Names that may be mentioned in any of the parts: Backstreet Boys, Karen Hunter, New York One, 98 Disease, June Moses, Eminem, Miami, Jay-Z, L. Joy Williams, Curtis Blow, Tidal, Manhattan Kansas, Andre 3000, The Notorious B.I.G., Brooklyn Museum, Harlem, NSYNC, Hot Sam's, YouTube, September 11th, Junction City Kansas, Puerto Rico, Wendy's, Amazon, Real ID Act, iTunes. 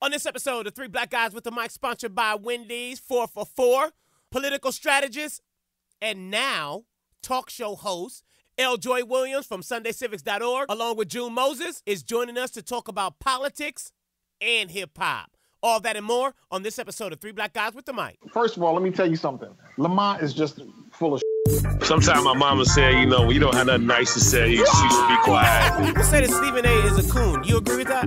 On this episode of Three Black Guys with the Mic, sponsored by Wendy's, 4 for $4, political strategist, and now talk show host, L. Joy Williams from SundayCivics.org, along with June Moses, is joining us to talk about politics and hip-hop. All that and more on this episode of Three Black Guys with the Mic. First of all, let me tell you something. Lamont is just full of shit. Sometimes my mama said, you know, you don't have nothing nice to say. You should be quiet. People say that Stephen A. is a coon. You agree with that?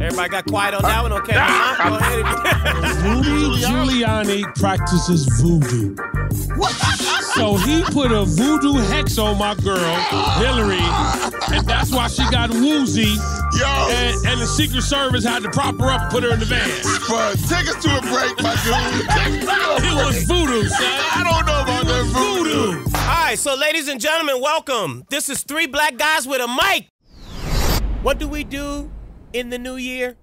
Everybody got quiet on that one? Okay, Lamont, go ahead. Rudy Giuliani practices voodoo. What? So he put a voodoo hex on my girl, Hillary, and that's why she got woozy. Yo. And the Secret Service had to prop her up and put her in the van. But take us to a break, my dude. It was voodoo, son. I don't know about that voodoo. All right, so ladies and gentlemen, welcome. This is Three Black Guys with a Mic. What do we do in the new year?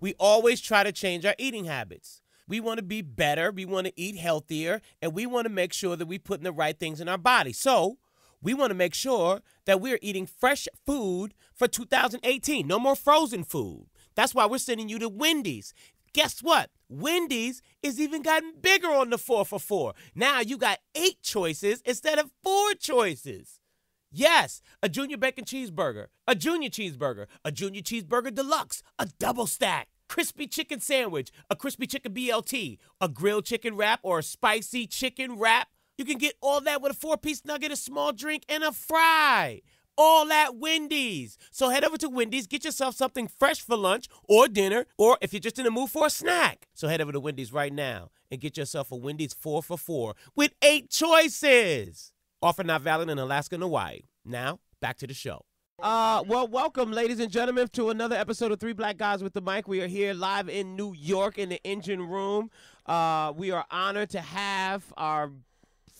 We always try to change our eating habits. We want to be better, we want to eat healthier, and we want to make sure that we're putting the right things in our body. So we want to make sure that we're eating fresh food for 2018. No more frozen food. That's why we're sending you to Wendy's. Guess what? Wendy's has even gotten bigger on the 4 for $4. Now you got 8 choices instead of 4 choices. Yes, a junior bacon cheeseburger, a junior cheeseburger, a junior cheeseburger deluxe, a double stack. Crispy chicken sandwich, a crispy chicken BLT, a grilled chicken wrap, or a spicy chicken wrap. You can get all that with a 4-piece nugget, a small drink, and a fry. All at Wendy's. So head over to Wendy's, get yourself something fresh for lunch or dinner, or if you're just in the mood for a snack. So head over to Wendy's right now and get yourself a Wendy's 4 for $4 with 8 choices. Offer not valid in Alaska and Hawaii. Now, back to the show. Well, welcome, ladies and gentlemen, to another episode of Three Black Guys with the Mic. We are here live in New York in the engine room. We are honored to have our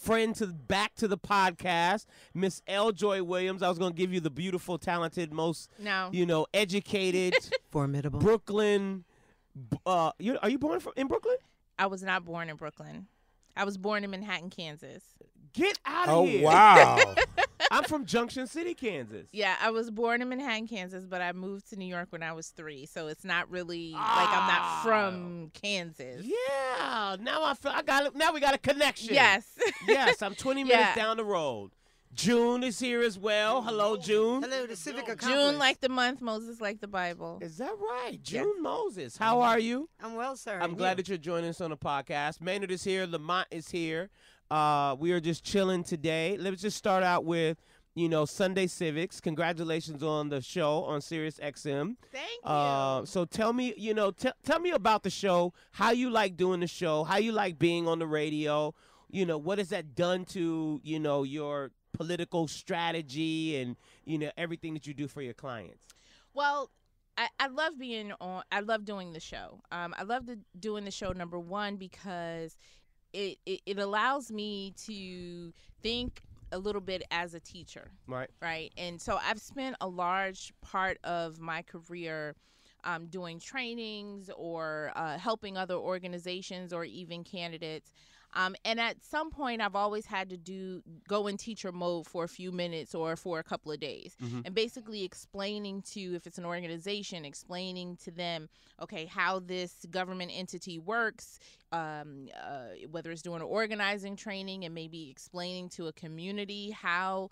friend back to the podcast, Miss L. Joy Williams. I was going to give you the beautiful, talented, most, educated, formidable Brooklyn. Are you born in Brooklyn? I was not born in Brooklyn. I was born in Manhattan, Kansas. Get out of here. Oh, wow. I'm from Junction City, Kansas. Yeah, I was born in Manhattan, Kansas, but I moved to New York when I was 3. So it's not really like I'm not from Kansas. Yeah. Now now we got a connection. Yes. Yes, I'm 20 minutes down the road. June is here as well. Hello, June. Hello, the civic accomplice. June like the month, Moses like the Bible. Is that right? June Moses. How are you? I'm well, sir. I'm glad that you're joining us on the podcast. Maynard is here. Lamont is here. We are just chilling today. Let's just start out with, Sunday Civics. Congratulations on the show on Sirius XM. Thank you. So tell me, tell me about the show, how you like doing the show, how you like being on the radio. What has that done to, your political strategy and, everything that you do for your clients? Well, I love being on. I love doing the show. I love doing the show, number one, because it allows me to think a little bit as a teacher. Right. Right. And so I've spent a large part of my career doing trainings or helping other organizations or even candidates. And at some point, I've always had to go in teacher mode for a few minutes or for a couple of days. Mm-hmm. And basically explaining to, if it's an organization, explaining to them, okay, how this government entity works, whether it's doing an organizing training and maybe explaining to a community how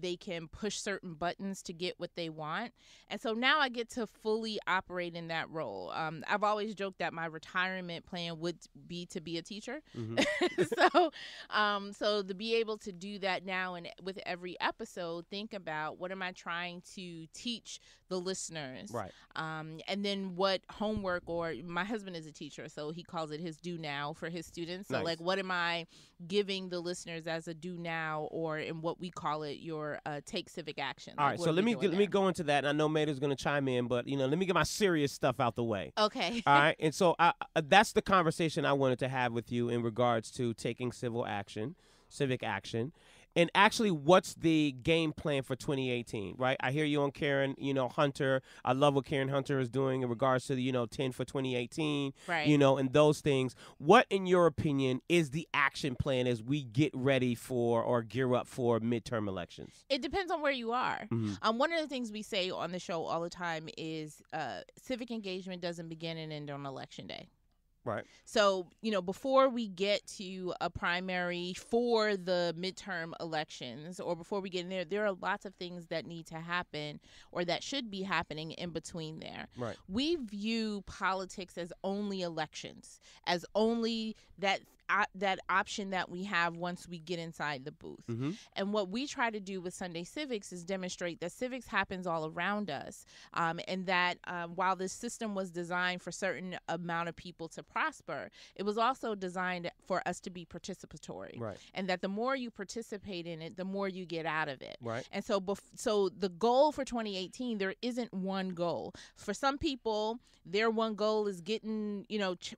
they can push certain buttons to get what they want. And so now I get to fully operate in that role. I've always joked that my retirement plan would be to be a teacher. Mm-hmm. so to be able to do that now, and with every episode, think about what am I trying to teach the listeners, right? And then what homework, or my husband is a teacher, so he calls it his due now for his students. So nice. Like, what am I giving the listeners as a due now, or in what we call it, your take civic action. All right, so let me go into that. And I know Mater's going to chime in, but let me get my serious stuff out the way. Okay. All right, and so that's the conversation I wanted to have with you in regards to taking civic action, And actually, what's the game plan for 2018, right? I hear you on Karen, Hunter. I love what Karen Hunter is doing in regards to the, 10 for 2018, right. And those things. What, in your opinion, is the action plan as we get ready for or gear up for midterm elections? It depends on where you are. Mm-hmm. One of the things we say on the show all the time is civic engagement doesn't begin and end on election day. Right. So, before we get to a primary for the midterm elections or before we get in there, there are lots of things that need to happen or that should be happening in between there. Right. We view politics as only elections, as only that option that we have once we get inside the booth. Mm-hmm. And what we try to do with Sunday Civics is demonstrate that civics happens all around us, and that while this system was designed for a certain amount of people to prosper, it was also designed for us to be participatory. Right. And that the more you participate in it, the more you get out of it. Right. And so, so the goal for 2018, there isn't one goal. For some people, their one goal is getting,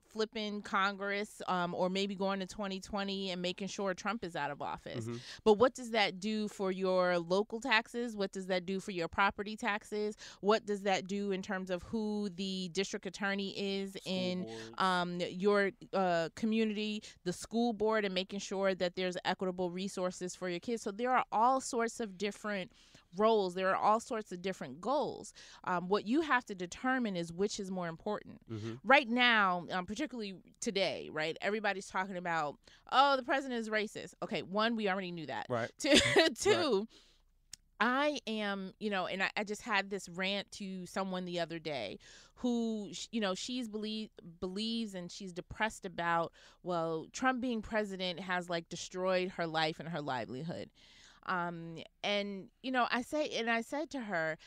flipping Congress, or maybe going to 2020 and making sure Trump is out of office. Mm-hmm. But what does that do for your local taxes? What does that do for your property taxes? What does that do in terms of who the district attorney is in your community, the school board, and making sure that there's equitable resources for your kids? So there are all sorts of different roles. There are all sorts of different goals. What you have to determine is which is more important. Mm-hmm. Right now, particularly today, right, everybody's talking about, oh, the president is racist. Okay, one, we already knew that. Right. Two, right. I am, and I just had this rant to someone the other day who, she's believes and she's depressed about, well, Trump being president has, destroyed her life and her livelihood. And, I said to her,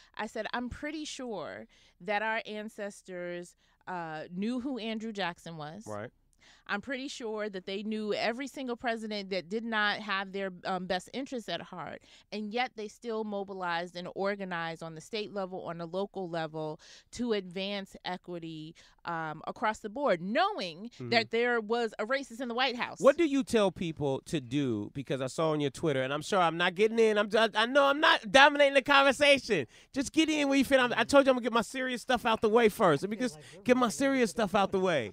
I'm pretty sure that our ancestors knew who Andrew Jackson was. Right. I'm pretty sure that they knew every single president that did not have their best interests at heart, and yet they still mobilized and organized on the state level, on the local level, to advance equity across the board, knowing mm-hmm. that there was a racist in the White House. What do you tell people to do? Because I saw on your Twitter, and I'm sure I'm not getting in. I know I'm not dominating the conversation. Just get in where you fit. I told you I'm going to get my serious stuff out the way first. Let me just get my serious stuff out the way.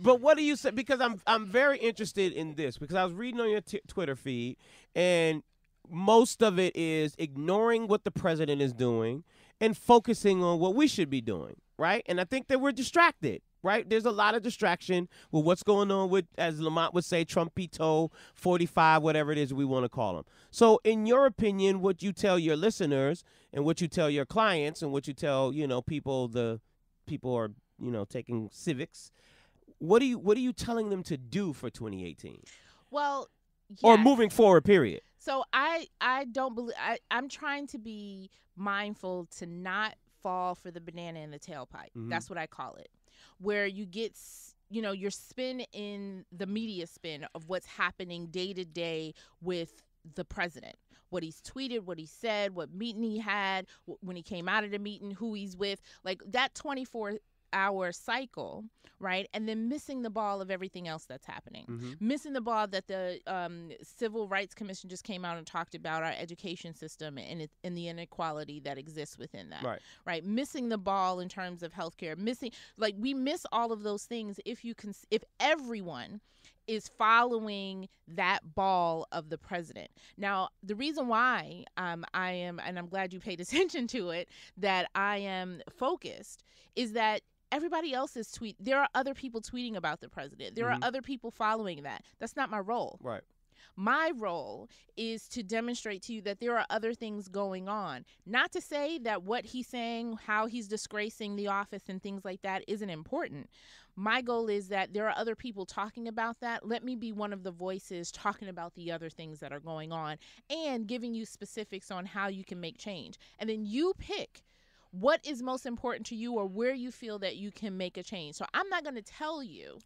But what do you say? Because I'm very interested in this, because I was reading on your Twitter feed, and most of it is ignoring what the president is doing and focusing on what we should be doing, right? And I think that we're distracted, right? There's a lot of distraction with what's going on with, as Lamont would say, Trumpito 45, whatever it is we want to call them. So in your opinion, what you tell your listeners and what you tell your clients and what you tell, people are, taking civics, What are you telling them to do for 2018? Well, yeah. Or moving forward, period. So I don't believe I'm trying to be mindful to not fall for the banana in the tailpipe. Mm-hmm. That's what I call it, where you get your spin in the media spin of what's happening day to day with the president, what he's tweeted, what he said, what meeting he had, when he came out of the meeting, who he's with, that 24-hour cycle, right? And then missing the ball of everything else that's happening. Mm-hmm. Missing the ball that the Civil Rights Commission just came out and talked about, our education system and the inequality that exists within that. Right. Right. Missing the ball in terms of healthcare. We miss all of those things if everyone is following that ball of the president. Now, the reason why I am, and I'm glad you paid attention to it, that I am focused is that everybody else's tweet, there are other people tweeting about the president. There mm-hmm. are other people following that. That's not my role. Right. My role is to demonstrate to you that there are other things going on. Not to say that what he's saying, how he's disgracing the office and things like that isn't important. My goal is that there are other people talking about that. Let me be one of the voices talking about the other things that are going on and giving you specifics on how you can make change. And then you pick what is most important to you or where you feel that you can make a change. So I'm not going to tell you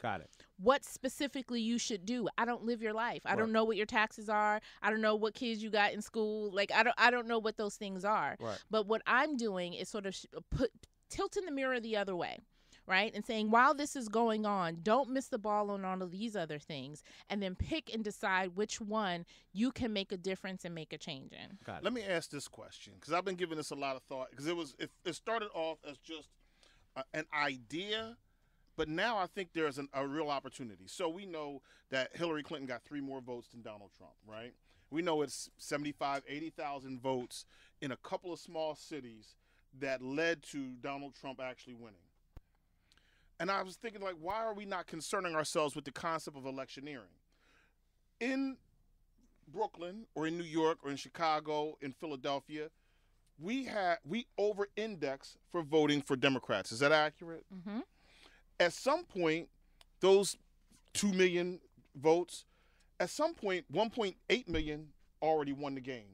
what specifically you should do. I don't live your life. I don't know what your taxes are. I don't know what kids you got in school. I don't know what those things are. Right. But what I'm doing is sort of tilting the mirror the other way. right? And saying, while this is going on, don't miss the ball on all of these other things, and then pick and decide which one you can make a difference and make a change in. Let me ask this question, because I've been giving this a lot of thought, because it started off as just an idea, but now I think there's a real opportunity. So we know that Hillary Clinton got 3 more votes than Donald Trump, right? We know it's 75, 80,000 votes in a couple of small cities that led to Donald Trump actually winning. And I was thinking, like, why are we not concerning ourselves with the concept of electioneering? In Brooklyn or in New York or in Chicago, in Philadelphia, we over-index for voting for Democrats. Is that accurate? Mm-hmm. At some point, those 2 million votes, at some point, 1.8 million already won the game.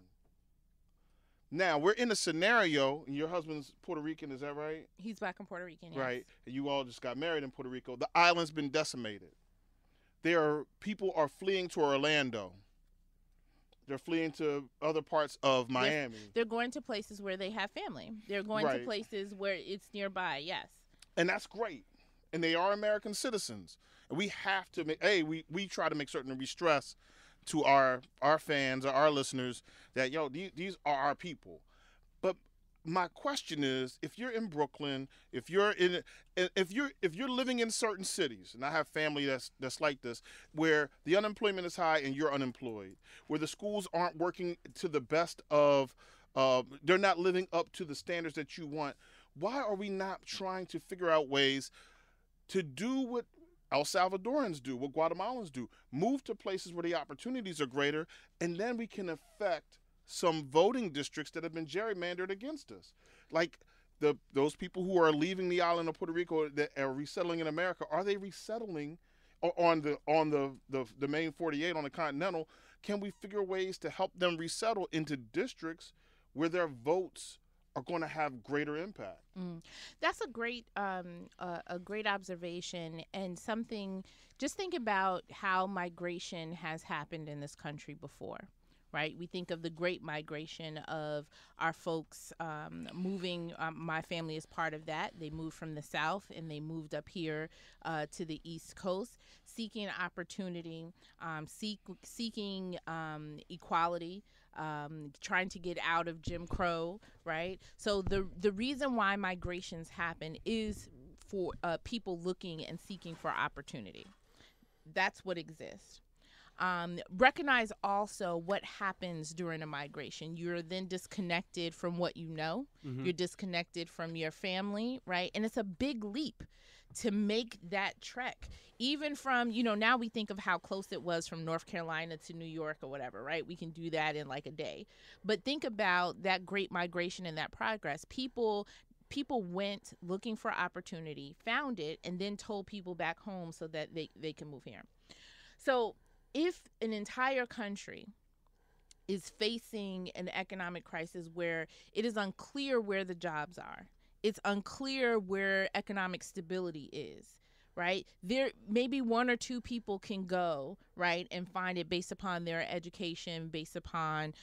Now, we're in a scenario, and your husband's Puerto Rican, is that right? He's black and Puerto Rican, yes. Right. And you all just got married in Puerto Rico. The island's been decimated. People are fleeing to Orlando. They're fleeing to other parts of Miami. They're going to places where they have family. They're going to places where it's nearby, yes. And that's great. And they are American citizens. And we have to make, we try to make certain that we stress to our fans or our listeners that, yo, these are our people. But my question is, if you're in Brooklyn, if you're living in certain cities, and I have family that's like this, where the unemployment is high and you're unemployed, where the schools aren't working to the best of, they're not living up to the standards that you want, why are we not trying to figure out ways to do what El Salvadorans do, what Guatemalans do, move to places where the opportunities are greater, and then we can affect some voting districts that have been gerrymandered against us. Like those people who are leaving the island of Puerto Rico that are resettling in America, are they resettling on the main 48 on the continental? Can we figure ways to help them resettle into districts where their votes are going to have greater impact? That's a great observation, and something, just think about how migration has happened in this country before, right? We think of the Great Migration of our folks moving. My family is part of that. They moved from the South and they moved up here to the East Coast, seeking opportunity, seeking equality, trying to get out of Jim Crow, right? So the reason why migrations happen is for people looking and seeking for opportunity. That's what exists. Recognize also what happens during a migration. You're then disconnected from what you know. Mm-hmm. You're disconnected from your family, right? And it's a big leap to make that trek, even from, now we think of how close it was from North Carolina to New York or whatever, right? We can do that in like a day. But think about that Great Migration and that progress. People went looking for opportunity, found it, and then told people back home so that they can move here. So if an entire country is facing an economic crisis where it is unclear where the jobs are, it's unclear where economic stability is, right? There maybe 1 or 2 people can go, right, and find it based upon their education, based upon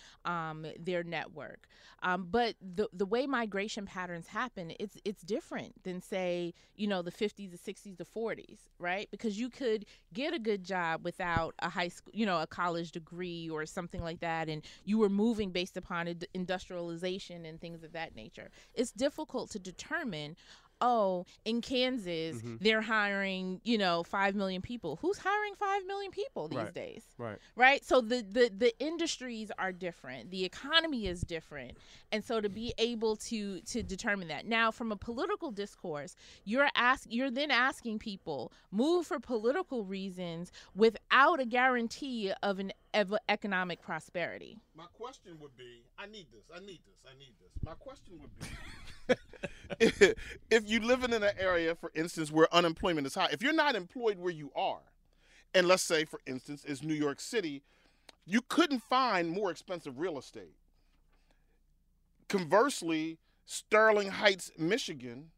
their network. But the way migration patterns happen, it's different than, say, the 50s, the 60s, the 40s, right? Because you could get a good job without a high school, a college degree or something like that, and you were moving based upon industrialization and things of that nature. It's difficult to determine, oh, in Kansas, mm-hmm. they're hiring, 5 million people. Who's hiring 5 million people these days? Right? So the industries are different. The economy is different. And so to be able to determine that. Now, from a political discourse, you're then asking people move for political reasons without a guarantee of an economic prosperity. My question would be, I need this. My question would be, if you live in an area, for instance, where unemployment is high, if you're not employed where you are, and let's say, for instance, is New York City, you couldn't find more expensive real estate. Conversely, Sterling Heights, Michigan,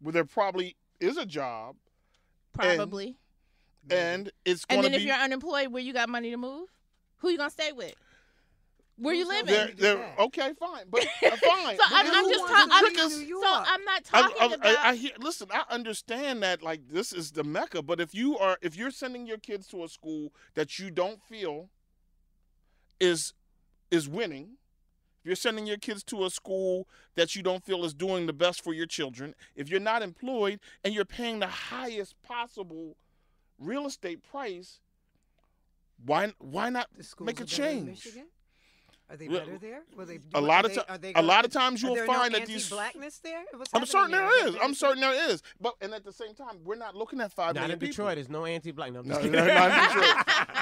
where there probably is a job. Probably. And it's going to be. And then if you're unemployed, where you got money to move, who you going to stay with? Where you living? They're, okay, fine, but fine. I'm not talking about. Listen, I understand that like this is the Mecca, but if you're sending your kids to a school that you don't feel is winning, if you're sending your kids to a school that you don't feel is doing the best for your children, if you're not employed and you're paying the highest possible real estate price, why not make a change? Are they better there? A lot of times you'll find that these blackness there. I'm certain there is. But at the same time, we're not looking at 5 million people. Detroit is no anti-blackness. No,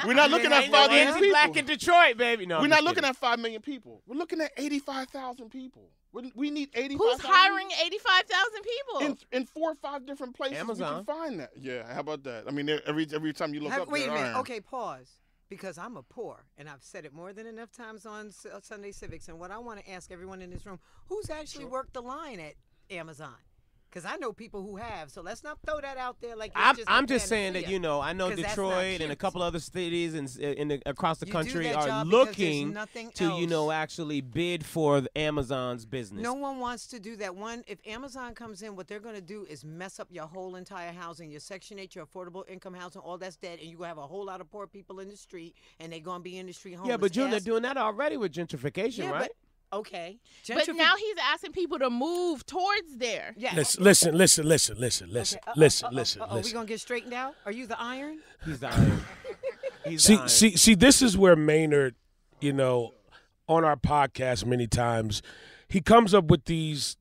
we're not looking at 5 million people. Black in Detroit, baby. No, we're not looking at 5 million people. We're looking at 85,000 people. We need 85,000. Who's hiring 85,000 people? In 4 or 5 different places. Amazon. We can find that. Yeah. How about that? I mean, every time you look up. Wait a minute. Okay, pause. Because I'm a poor, and I've said it more than enough times on Sunday Civics. And what I want to ask everyone in this room, who's actually worked the line at Amazon? Because I know people who have, so let's not throw that out there. Like I'm just saying that, you know, I know Detroit and a couple other cities and across the country are looking to, you know, actually bid for Amazon's business. No one wants to do that. One, if Amazon comes in, what they're going to do is mess up your whole entire housing, your Section 8, your affordable income housing, all that's dead, and you're going to have a whole lot of poor people in the street, and they're going to be in the street homeless. Yeah, but June, they're doing that already with gentrification, right? Okay. But now he's asking people to move towards there. Yeah. Listen. Are we going to get straightened out? Are you the iron? He's the iron. See, this is where Maynard, you know, on our podcast many times, he comes up with these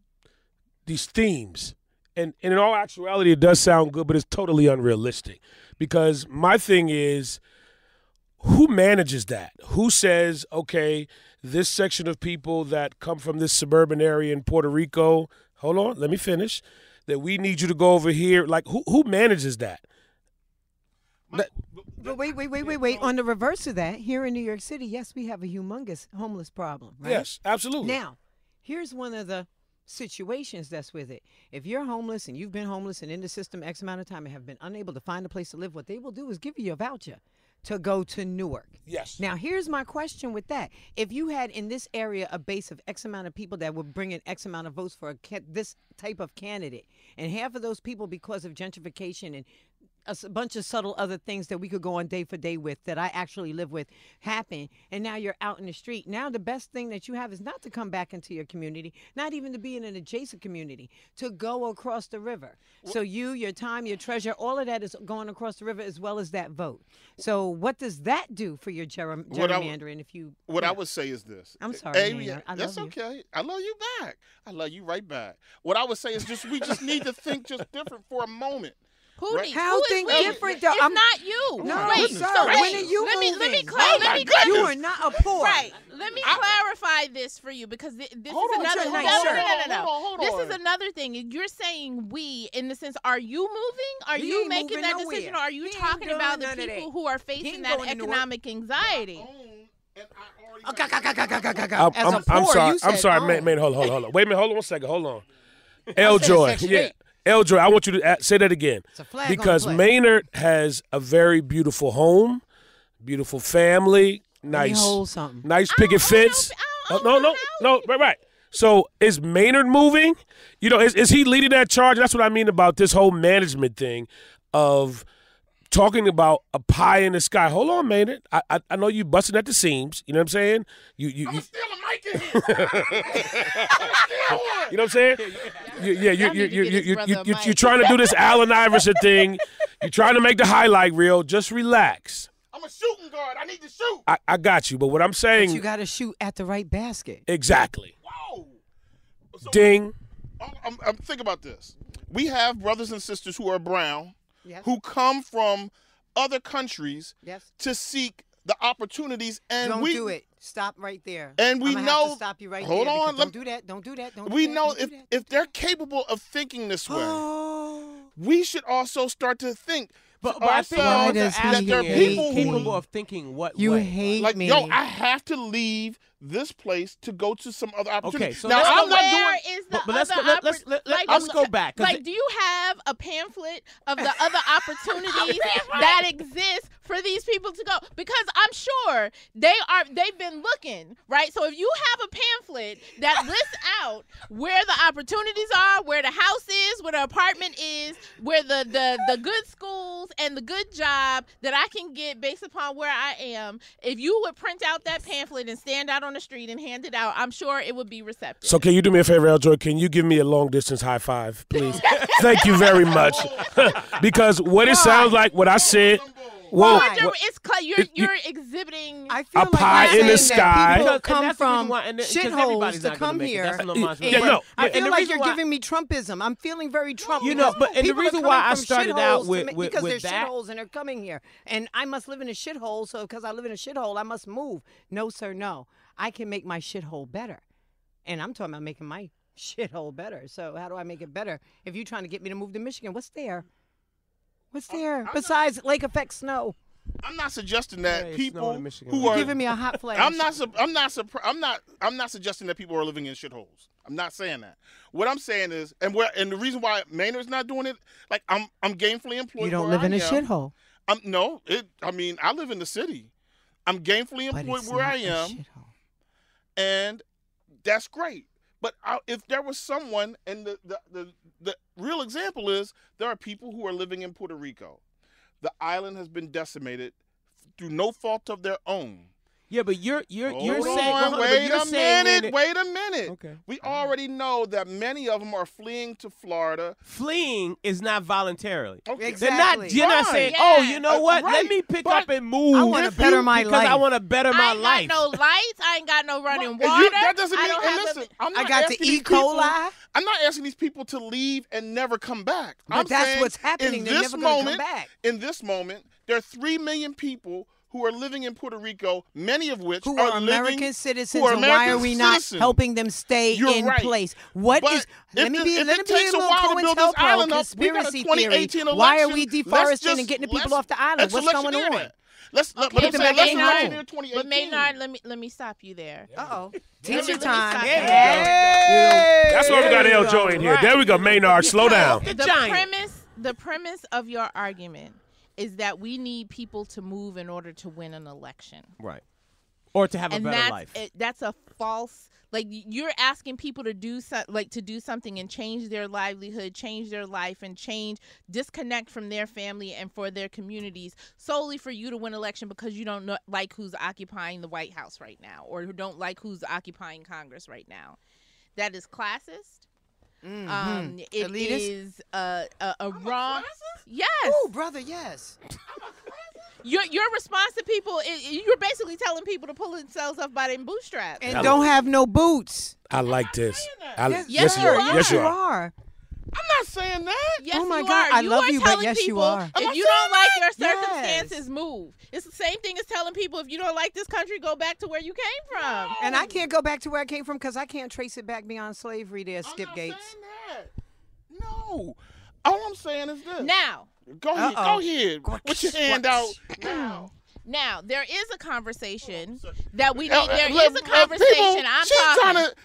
themes. And in all actuality, it does sound good, but it's totally unrealistic. Because my thing is, who manages that? Who says, okay, this section of people that come from this suburban area in Puerto Rico, hold on, let me finish, that we need you to go over here. Like, who manages that? But wait. On the reverse of that, here in New York City, yes, we have a humongous homeless problem, right? Yes, absolutely. Now, here's one of the situations that's with it. If you're homeless and you've been homeless and in the system X amount of time and have been unable to find a place to live, what they will do is give you a voucher to go to Newark. Yes. Now, here's my question with that. If you had in this area a base of X amount of people that would bring in X amount of votes for this type of candidate, and half of those people, because of gentrification and a bunch of subtle other things that we could go on day for day with that I actually live with happen, and now you're out in the street. Now the best thing that you have is not to come back into your community, not even to be in an adjacent community, to go across the river. So you, your time, your treasure, all of that is going across the river as well as that vote. So what does that do for your gerrymandering? I would say is this. I'm sorry, man. That's okay. I love you back. I love you right back. What I would say is just we just need to think just different for a moment. Who is different? It's not you. No, wait, sir. So wait, when are you let me clarify. You are not a poor. Right. Let me clarify this for you because this is another thing. No. This is another thing. You're saying we in the sense, are you moving? Are you making that decision? Or are you talking about the people who are facing that economic anxiety? I'm sorry, man. Hold on. Wait a minute. Hold on a second. Hold on. L. Joy. Yeah. L. Joy, I want you to say that again, because Maynard has a very beautiful home, beautiful family, nice picket fence. Right. So is Maynard moving? You know, is he leading that charge? That's what I mean about this whole management thing of talking about a pie in the sky. Hold on, Maynard. I know you busting at the seams. You know what I'm saying? I'm stealing mic in here. You know what I'm saying? You're trying to do this Allen Iverson thing. You're trying to make the highlight reel. Just relax. I'm a shooting guard. I need to shoot. I got you, but what I'm saying. But you got to shoot at the right basket. Exactly. Whoa. So ding. I'm thinking about this. We have brothers and sisters who are brown. Yes. Who come from other countries to seek the opportunities, and don't do it. Stop right there. And we know. Have to stop you right hold there on. Don't do that. Don't do that. Don't. We do that, know don't if do that, if they're that. Capable of thinking this way, we should also start to think. But I think that there are people who capable of thinking what you way? Hate like, me. Yo, I have to leave this place to go to some other opportunity. Okay, so now I'm not doing. Is the but other let's go back. Like, do you have a pamphlet of the other opportunities that exist for these people to go, because I'm sure they've been looking, right? So if you have a pamphlet that lists out where the opportunities are, where the house is, where the apartment is, where the good schools and the good job that I can get based upon where I am, if you would print out that pamphlet and stand out on the street and hand it out, I'm sure it would be receptive. So can you do me a favor, L. Joy? Can you give me a long distance high five, please? Thank you very much. Because what it sounds like, what I said, whoa, you're exhibiting I feel a pie like in the sky. People come from shitholes to come here. I feel like you're giving me Trumpism. I'm feeling very Trump. You know, but and the reason why I started out with because there's shitholes and they're coming here, and I must live in a shithole. So because I live in a shithole, I must move. No, sir, no. I can make my shithole better, and I'm talking about making my shithole better. So how do I make it better? If you're trying to get me to move to Michigan, what's there? What's there besides lake effect snow? I'm not suggesting that people who are giving me a hot flash. I'm not suggesting that people are living in shitholes. I'm not saying that. What I'm saying is, and the reason why Maynard's not doing it, like I'm gainfully employed. You don't live in a shithole. I mean, I live in the city. I'm gainfully employed where I am, and that's great. But if there was someone, and the real example is there are people who are living in Puerto Rico. The island has been decimated through no fault of their own. Yeah, but you're saying, wait a minute. Okay. We already know that many of them are fleeing to Florida. Fleeing is not voluntarily. Okay. Exactly. They're not saying, oh, you know what? Let me pick up and move. I want to better my life. Because I want to better my life. I ain't got no lights. I ain't got no running water. That doesn't mean, I got the E. coli. I'm not asking these people to leave and never come back. But that's what's happening. They're never going to come back. In this moment, there are 3 million people who are living in Puerto Rico, many of which are American citizens. And why are we not helping them stay in place? What is? Let me be a little Cohen's conspiracy theory. Why are we deforesting and getting the people off the island? What's going on? But Maynard, let me stop you there. Teacher time. Yeah. That's why we got L. Joy in here. There we go, Maynard. Slow down. The premise of your argument is that we need people to move in order to win an election. Right. Or to have a better life. That's a false, like you're asking people to do something and change their livelihood, change their life, and disconnect from their family and for their communities solely for you to win election because you don't like who's occupying the White House right now or who don't like who's occupying Congress right now. That is classist. Mm-hmm. It is a wrong. Yes. Oh, brother, yes. Your response to people is you're basically telling people to pull themselves up by their bootstraps and don't have no boots. I like this. Yes, you are. I'm not saying that. Yes, oh my God, I love you, but yes, you are. If you don't like your circumstances, move. It's the same thing as telling people if you don't like this country, go back to where you came from. No. And I can't go back to where I came from because I can't trace it back beyond slavery. There, Skip Gates. I'm not saying that. No. All I'm saying is this. Now. Go ahead. Put your hand out now. Now there is a conversation that we need. There is a conversation.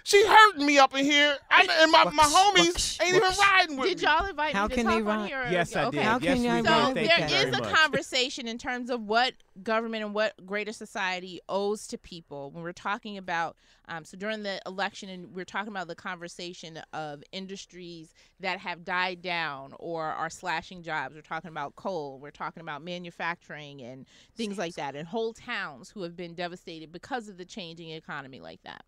She's hurting me up in here, and my homies ain't even riding with me. Did y'all invite me to talk on here? Yes, I did. How can you? So there is a conversation in terms of what government and what greater society owes to people when we're talking about. So during the election, and we're talking about the conversation of industries that have died down or are slashing jobs. We're talking about coal. We're talking about manufacturing and things like that, and whole towns who have been devastated because of the changing economy like that.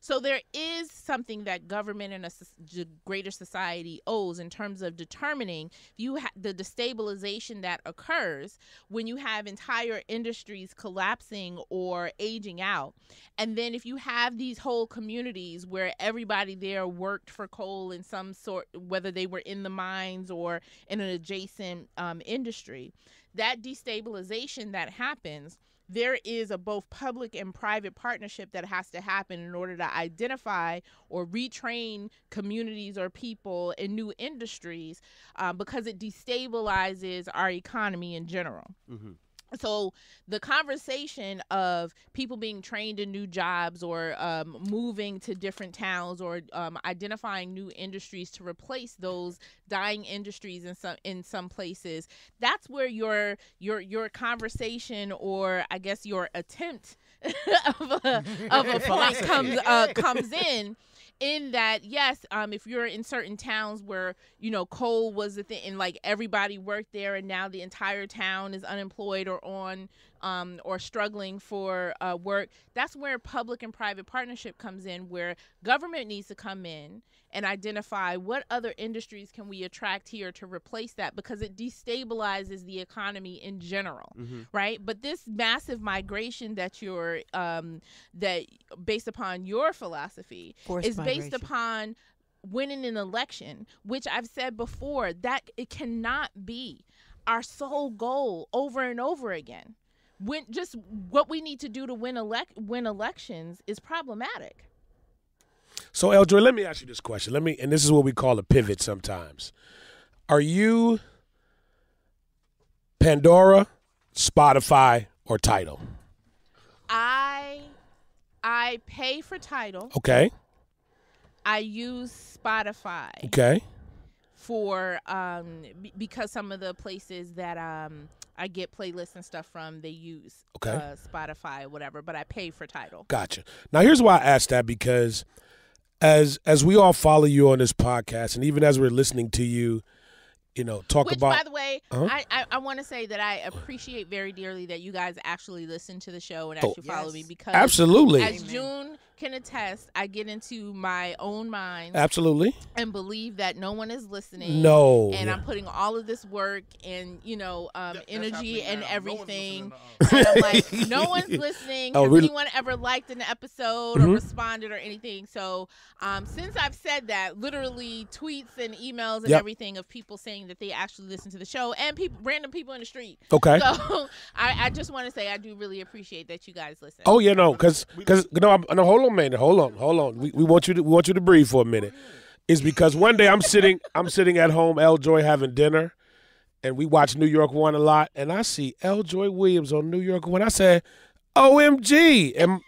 So there is something that government and a greater society owes in terms of determining the destabilization that occurs when you have entire industries collapsing or aging out. And then if you have these whole communities where everybody there worked for coal in some sort, whether they were in the mines or in an adjacent industry, that destabilization that happens, there is a both public and private partnership that has to happen in order to identify or retrain communities or people in new industries because it destabilizes our economy in general. Mm-hmm. So the conversation of people being trained in new jobs or moving to different towns or identifying new industries to replace those dying industries in some places, that's where your conversation, or I guess your attempt of a point comes in. In that, yes, if you're in certain towns where, you know, coal was the thing and like everybody worked there and now the entire town is unemployed or on or struggling for work, that's where public and private partnership comes in, where government needs to come in and identify what other industries can we attract here to replace that, because it destabilizes the economy in general, right? But this massive migration that you're that based upon your philosophy is based upon winning an election, which I've said before that it cannot be our sole goal over and over again. When just what we need to do to win elections is problematic. So, L. Joy, let me ask you this question. And this is what we call a pivot sometimes. Are you Pandora, Spotify, or Tidal? I pay for Tidal. Okay. I use Spotify. Okay. For because some of the places that I get playlists and stuff from, they use Spotify or whatever, but I pay for Tidal. Gotcha. Now here's why I asked that, because as we all follow you on this podcast and even as we're listening to you, you know, talk about— Which, by the way, I want to say that I appreciate very dearly that you guys actually listen to the show and actually follow me, because— Absolutely. As June can attest, I get into my own mind. Absolutely. And believe that no one is listening. No. And I'm putting all of this work and, you know, energy and everything. And I'm like, no one's listening. Has anyone ever liked an episode or responded or anything? So since I've said that, literally tweets and emails and everything of people saying that they actually listen to the show, and people, random people in the street. Okay. So I just want to say I do really appreciate that you guys listen. Oh yeah, no, because no, hold on, man, hold on. We want you to breathe for a minute. It's because one day I'm sitting at home, L. Joy having dinner, and we watch New York One a lot, and I see L. Joy Williams on New York One. I said, OMG, and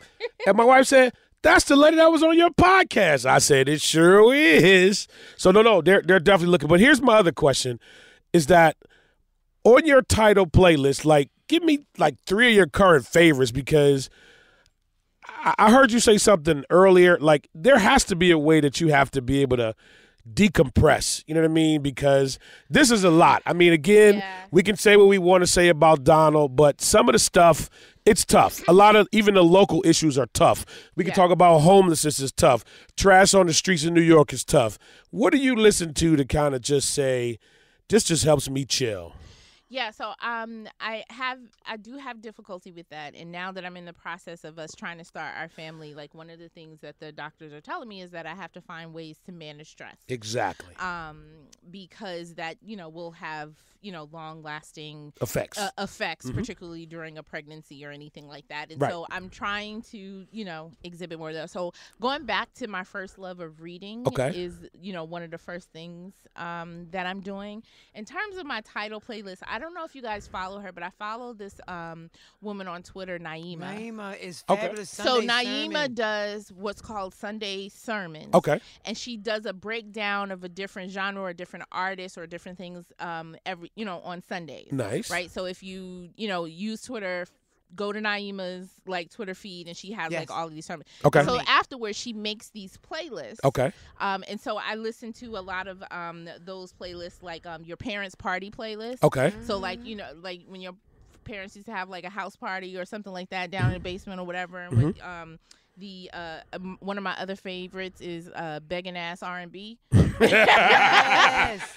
my wife said, that's the lady that was on your podcast. I said, it sure is. So, no, they're definitely looking. But here's my other question, is that on your Tidal playlist, like, give me, like, 3 of your current favorites, because I heard you say something earlier. Like, there has to be a way that you have to be able to decompress, you know what I mean? Because this is a lot. I mean, again, we can say what we want to say about Donald, but some of the stuff— – it's tough. A lot of even the local issues are tough. We can talk about homelessness is tough. Trash on the streets in New York is tough. What do you listen to kind of just say, this just helps me chill? Yeah, so I do have difficulty with that. And now that I'm in the process of us trying to start our family, like one of the things that the doctors are telling me is that I have to find ways to manage stress. Exactly. Because that, you know, will have, you know, long-lasting effects, particularly during a pregnancy or anything like that. And so I'm trying to, you know, exhibit more of that. So going back to my first love of reading is, you know, one of the first things that I'm doing. In terms of my Tidal playlist, I don't know if you guys follow her, but I follow this woman on Twitter, Naima. Naima is fabulous. Okay. So Naima does what's called Sunday Sermons. Okay. And she does a breakdown of a different genre or different artists or different things every, you know, on Sundays. Nice. Right? So if you know, use Twitter, go to Naima's like Twitter feed, and she has like all of these sermons. Okay. So afterwards, she makes these playlists. Okay. And so I listen to a lot of those playlists, like your parents' party playlist. Okay. So like, you know, like when your parents used to have like a house party or something like that down in the basement or whatever, and with the one of my other favorites is begging ass R&B. We talk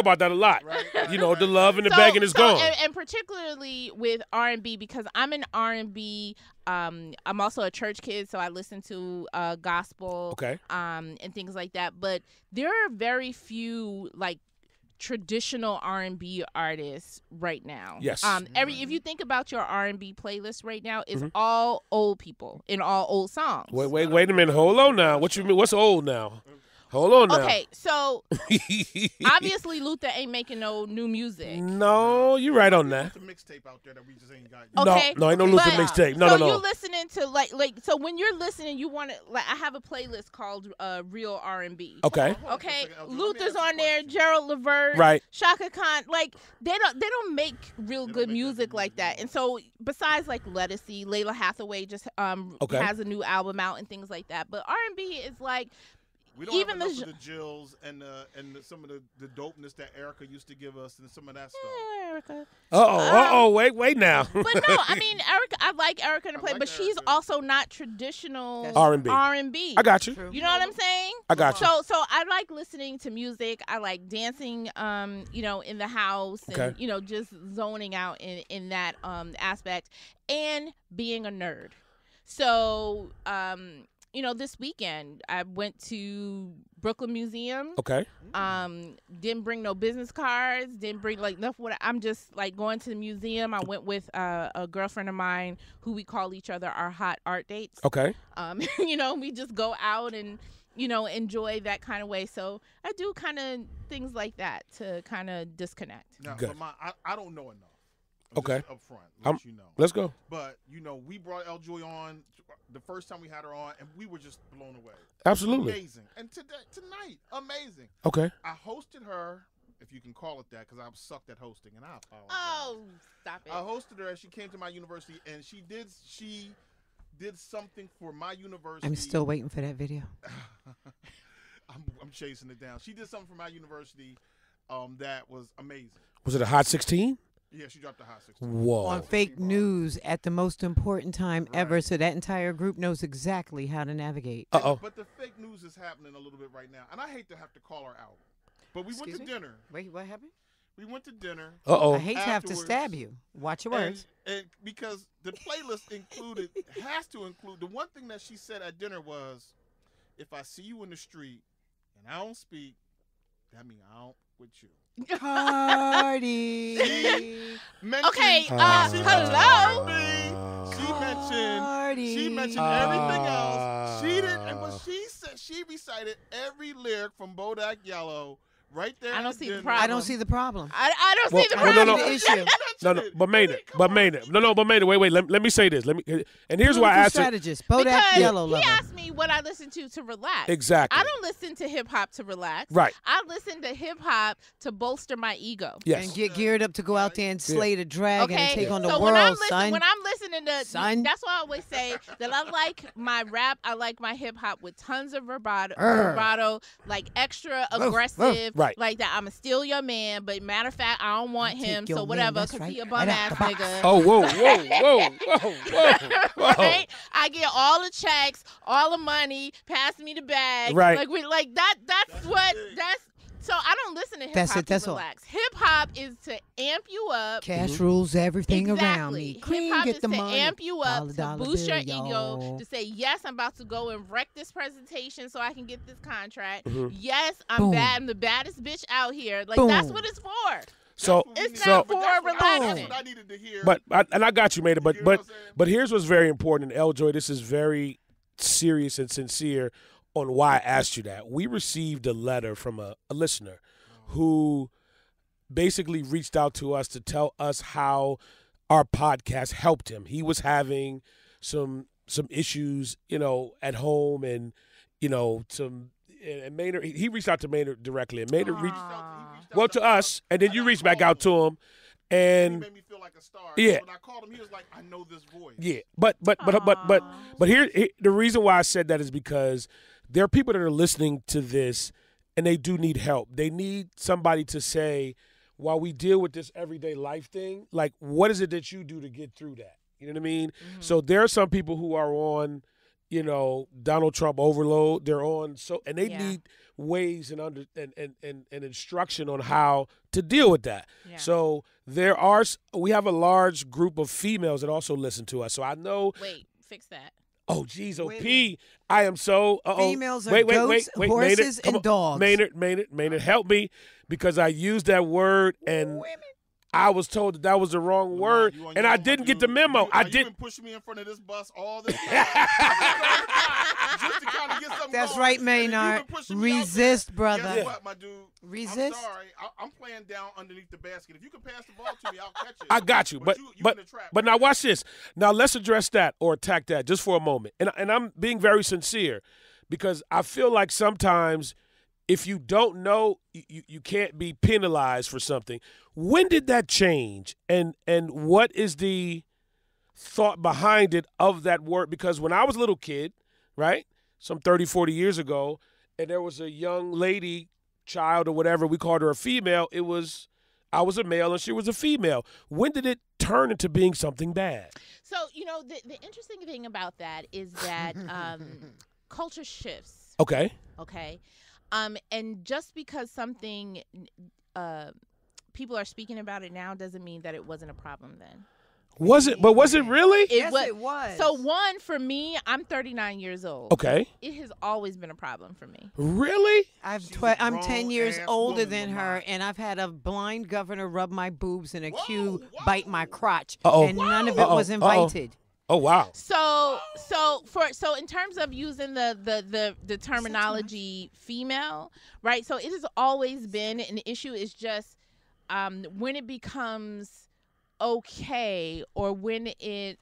about that a lot. Right, you know, the love and the begging is gone. And particularly with R&B, because I'm an R&B. I'm also a church kid, so I listen to gospel, and things like that. But there are very few like traditional R&B artists right now. Yes. If you think about your R&B playlist right now, it's all old people in all old songs. Wait a minute. Hold on now. What you mean? What's old now? Hold on now. Okay, so obviously Luther ain't making no new music. No, you're right on that. There's a mixtape out there that we just ain't got. Okay. No, ain't no Luther mixtape. No, so no. So you're listening to like so when you're listening, you want to like I have a playlist called Real R&B. Okay. Okay. Luther's on there, Gerald Levert, right? Chaka Khan. Like they don't make real good music like that. And so besides like Lettucey, Layla Hathaway just has a new album out and things like that. But R&B is like. We don't even have the Jills and some of the dopeness that Erica used to give us and some of that stuff. Yeah, Erica. Wait now. But no, I mean, Erica, I like Erica in the play, but she's also not traditional R&B. I got you. True. You know what I'm saying? I got you. So I like listening to music. I like dancing, in the house and, just zoning out in that aspect and being a nerd. So, this weekend I went to Brooklyn Museum. Okay. Didn't bring no business cards. Didn't bring like nothing. I'm just like going to the museum. I went with a girlfriend of mine who we call each other our hot art dates. Okay. We just go out and enjoy that kind of way. So I do kind of things like that to kind of disconnect. No, but I don't know enough. Okay. Up front, let's go. But we brought L. Joy on the first time we had her on, and we were just blown away. Absolutely amazing. And tonight, amazing. Okay. I hosted her, if you can call it that, because I'm sucked at hosting, and I apologize. Oh, stop it! I hosted her as she came to my university, and she did something for my university. I'm still waiting for that video. I'm chasing it down. She did something for my university, that was amazing. Was it a hot 16? Yeah, she dropped the hot 16. Whoa. On fake news at the most important time ever, so that entire group knows exactly how to navigate. Uh-oh. But the fake news is happening a little bit right now, and I hate to have to call her out. But we went to dinner. Wait, what happened? We went to dinner. Uh-oh. I hate to have to stab you. Watch your words. And because the playlist has to include, the one thing that she said at dinner was, if I see you in the street and I don't speak, that means I don't with you. Cardi. Okay. Hello. She mentioned everything else. She didn't. And what she said, she recited every lyric from Bodak Yellow right there. I don't see the problem. I don't see the problem. No. But Maynard. But Maynard. Wait. Let me say this. And here's why I asked you. Bodak Yellow. He asked me what I listen to relax. Exactly. I don't listen to hip hop to relax. Right. I listen to hip hop to bolster my ego. Yes. And get geared up to go out there and slay the dragon and take on the world. When I'm listening to, that's why I always say that I like my rap. I like my hip hop with tons of vibrato, like extra aggressive. Right. Like that. I'm a steal your man, but matter of fact, I don't want him. So whatever. He a bum ass nigga. Oh, whoa. Right? I get all the checks, all the money, pass me the bag. Right. Like that. That's so I don't listen to hip hop to relax. Hip hop is to amp you up. Cash rules everything around me. Hip hop is to amp you up, to boost your ego, to say, yes, I'm about to go and wreck this presentation so I can get this contract. Yes, I'm bad. I'm the baddest bitch out here. Like that's what it's for. So it's not for relaxing. That's what I needed to hear. And I got you, Maida. But here's what's very important. And L. Joy, this is very serious and sincere on why I asked you that. We received a letter from a listener who basically reached out to us to tell us how our podcast helped him. He was having some issues, at home, and some. And Maynard, he reached out to Maynard directly, and Maynard reached out to us, and then you reached back out to him, and he made me feel like a star. Yeah, so when I called him, he was like, "I know this voice." Yeah, but here the reason why I said that is because there are people that are listening to this, and they do need help. They need somebody to say, while we deal with this everyday life thing, like, what is it that you do to get through that? You know what I mean? Mm-hmm. So there are some people who are on. Donald Trump overload. They're on and they need ways and instruction on how to deal with that. Yeah. So we have a large group of females that also listen to us. So I know. Wait, fix that. Oh geez, OP. I am so. Females are goats, horses, and dogs. Maynard, help me because I used that word and. Women. I was told that was the wrong word, and I didn't get the memo. I didn't push me in front of this bus all this time. just to kind of get something That's going. Right, Maynard. Resist, brother. Guess what, my dude? Resist. I'm sorry. I'm playing down underneath the basket. If you can pass the ball to me, I'll catch it. I got you. But now watch this. Now let's address that or attack that just for a moment. And I'm being very sincere because I feel like sometimes if you don't know, you can't be penalized for something. When did that change? And what is the thought behind it of that word? Because when I was a little kid, right, some 30, 40 years ago, and there was a young lady, child or whatever, we called her a female. It was, I was a male and she was a female. When did it turn into being something bad? So, you know, the interesting thing about that is that culture shifts. Okay. Okay. And just because something, people are speaking about it now doesn't mean that it wasn't a problem then. Was it? But was it really? Yes, it was. So one, for me, I'm 39 years old. Okay. It has always been a problem for me. Really? I'm 10 years older than her, and I've had a blind governor rub my boobs and a Q bite my crotch, and none of it was invited. Oh wow! So in terms of using the terminology female, right? So it has always been an issue. It's just when it becomes okay, or when it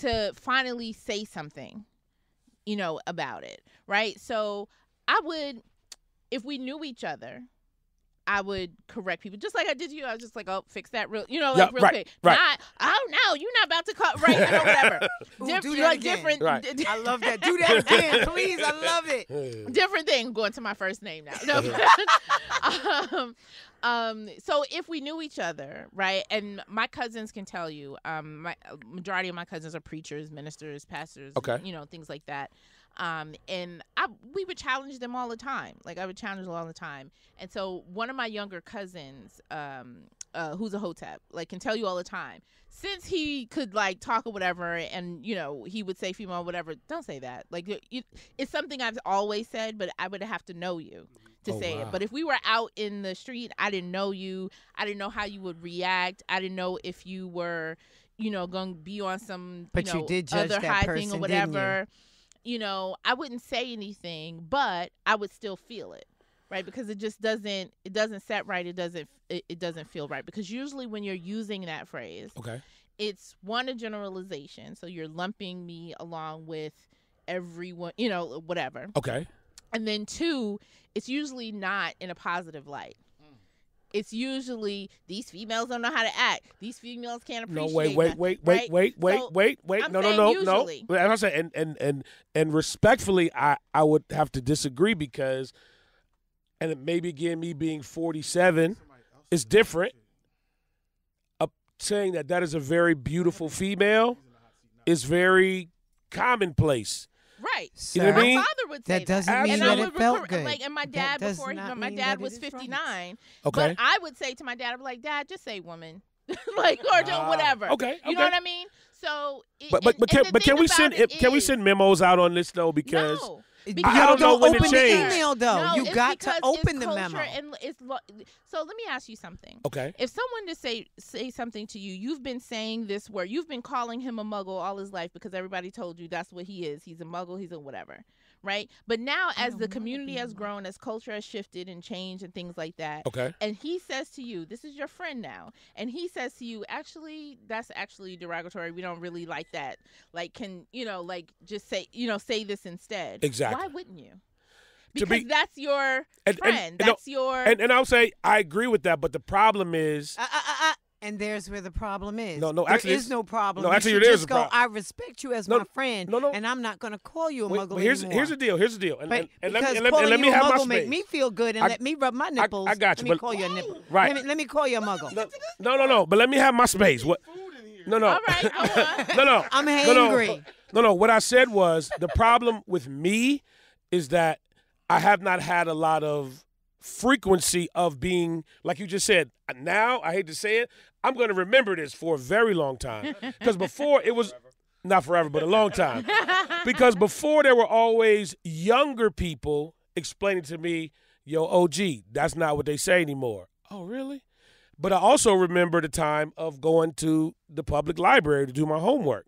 to finally say something, you know, about it, right? So I would, if we knew each other, I would correct people just like I did to you. I was just like, oh, fix that real, you know, like real quick. Right. Not, oh no, you're not about to cut right now, whatever. Do that again. Right. I love that. Do that again, please. I love it. Different thing. Going to my first name now. No. So if we knew each other, right, and my cousins can tell you, my majority of my cousins are preachers, ministers, pastors, okay, you know, things like that. And we would challenge them all the time. Like I would challenge them all the time. And so one of my younger cousins, who's a hotep, like can tell you all the time, since he could like talk or whatever, and you know, he would say female, whatever, don't say that. Like it's something I've always said, but I would have to know you to say it. But if we were out in the street, I didn't know you. I didn't know how you would react. I didn't know if you were, you know, going to be on some, but you know, you did judge other high person, thing or whatever. You know, I wouldn't say anything, but I would still feel it, right? Because it just doesn't, it doesn't set right. It doesn't feel right. Because usually when you're using that phrase, okay, it's one, a generalization. So you're lumping me along with everyone, you know, whatever. Okay. And then two, it's usually not in a positive light. It's usually these females don't know how to act. These females can't appreciate. No, wait. No. And I said, and respectfully, I would have to disagree because, and it maybe again me being 47, is different. Saying that is a very beautiful female, is very commonplace. Right. You know what I mean? My father would say that. That doesn't mean it felt good. Like, and my dad, before my dad was 59. Okay. But I would say to my dad, I'd be like, Dad, just say woman. Like, or whatever. Okay. You know what I mean? So But can we send memos out on this though? Because no. Because I don't know when to change. No, you got to open the memo. And so let me ask you something. Okay. If someone to say something to you, you've been saying this word, you've been calling him a muggle all his life because everybody told you that's what he is. He's a muggle. He's a whatever. Right. But now as the community has grown, as culture has shifted and changed and things like that. Okay. And he says to you, this is your friend now. And he says to you, actually, that's actually derogatory. We don't really like that. Like, can, you know, like just say, you know, say this instead. Exactly. Why wouldn't you? Because that's your friend. That's your. And I'll say, I agree with that. But the problem is. And there's where the problem is. No, actually, there is no problem. No, actually, there is a problem. I respect you as my friend, and I'm not going to call you a muggle anymore. Here's the deal. And let me have my space. Make me feel good, and let me rub my nipples. I got you. Let me call you a nipple. Right. Let me call you a muggle. No. But let me have my space. What? No. All right. No. I'm angry. No. What I said was the problem with me is that I have not had a lot of frequency of being, like you just said, now, I hate to say it, I'm going to remember this for a very long time. Because before it was, not forever, but a long time. Because before there were always younger people explaining to me, yo, OG, that's not what they say anymore. Oh, really? But I also remember the time of going to the public library to do my homework.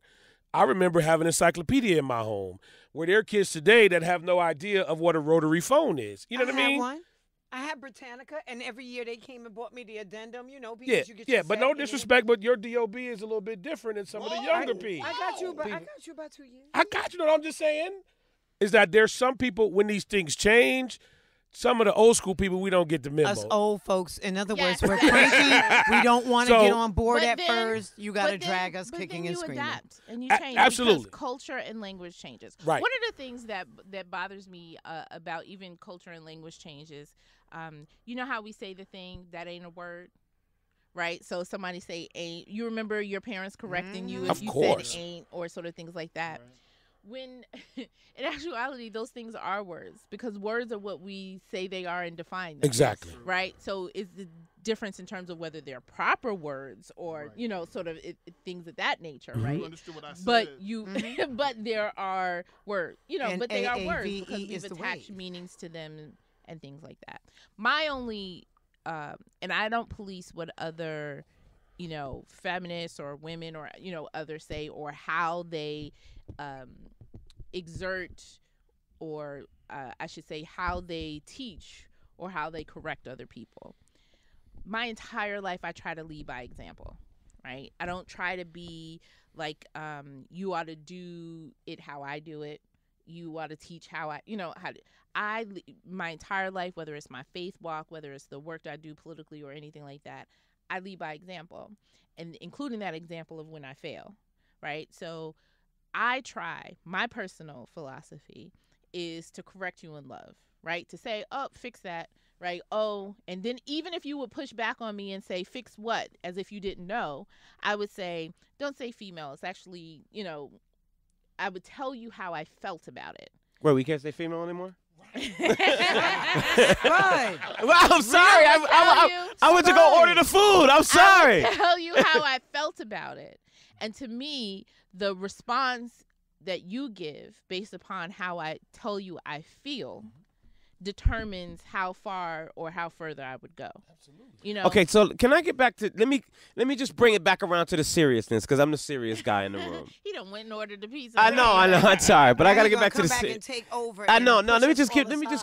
I remember having an encyclopedia in my home, where there are kids today that have no idea of what a rotary phone is. You know what I mean? I had one. I had Britannica, and every year they came and bought me the addendum, you know, because you get your but no disrespect, but your DOB is a little bit different than some of the younger people. I got you about 2 years. I got you, know what I'm just saying? Is that there's some people, when these things change, some of the old school people, we don't get the memo. Us old folks, in other words, we're crazy. We don't want to get on board at first. You got to drag us kicking and screaming. But then you adapt and you change. Absolutely. Because culture and language changes. Right. One of the things that bothers me about even culture and language changes, you know how we say the thing, that ain't a word? Right? So somebody say ain't. You remember your parents correcting you if you said ain't or sort of things like that. Right. When in actuality, those things are words, because words are what we say they are and define them. Exactly. Right. So it's the difference in terms of whether they're proper words or, you know, sort of things of that nature. Right. You understood what I said. But you but there are words, you know, and but they are words because we've attached meanings to them and things like that. My only and I don't police what other, you know, feminists or women or, you know, others say or how they exert or I should say how they teach or how they correct other people. My entire life I try to lead by example, right? I don't try to be like you ought to do it how I do it. You ought to teach how I, you know, my entire life, whether it's my faith walk, whether it's the work that I do politically or anything like that, I lead by example, and including that example of when I fail, right? So I try, my personal philosophy is to correct you in love, right? To say, oh, fix that, right? Oh, and then even if you would push back on me and say, fix what? As if you didn't know, I would say, don't say female. It's actually, you know, I would tell you how I felt about it. Well, we can't say female anymore? Fine. Well, I'm sorry. I went to go order the food. I'm sorry. I'll tell you how I felt about it. And to me, the response that you give based upon how I tell you I feel determines how far or how further I would go. Absolutely. You know. Okay, so can I get back to let me just bring it back around to the seriousness, because I'm the serious guy in the room. He done went and ordered the pizza. I know. I'm sorry, but I gotta get back to the serious. I know. No, let me just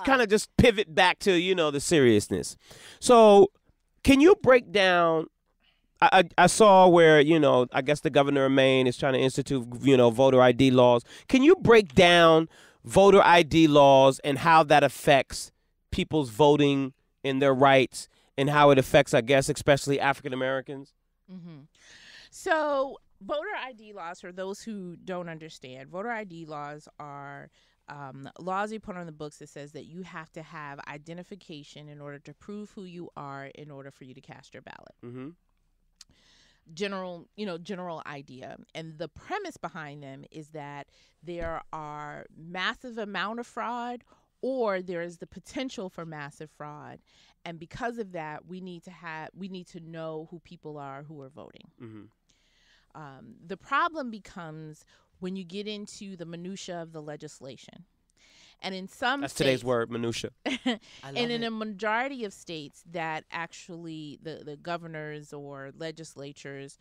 kind of just pivot back to, you know, the seriousness. So, can you break down? I saw where, you know, I guess the governor of Maine is trying to institute, you know, voter ID laws. Can you break down voter ID laws and how that affects people's voting and their rights and how it affects, I guess, especially African Americans? Mm-hmm. So voter ID laws, for those who don't understand, voter ID laws are laws you put on the books that says that you have to have identification in order to prove who you are in order for you to cast your ballot. Mm-hmm. General idea. And the premise behind them is that there are massive amount of fraud, or there is the potential for massive fraud. And because of that, we need to know who people are who are voting. Mm-hmm. The problem becomes when you get into the minutiae of the legislation. And in some states, today's word, minutia. And in a majority of states that actually the governors or legislatures,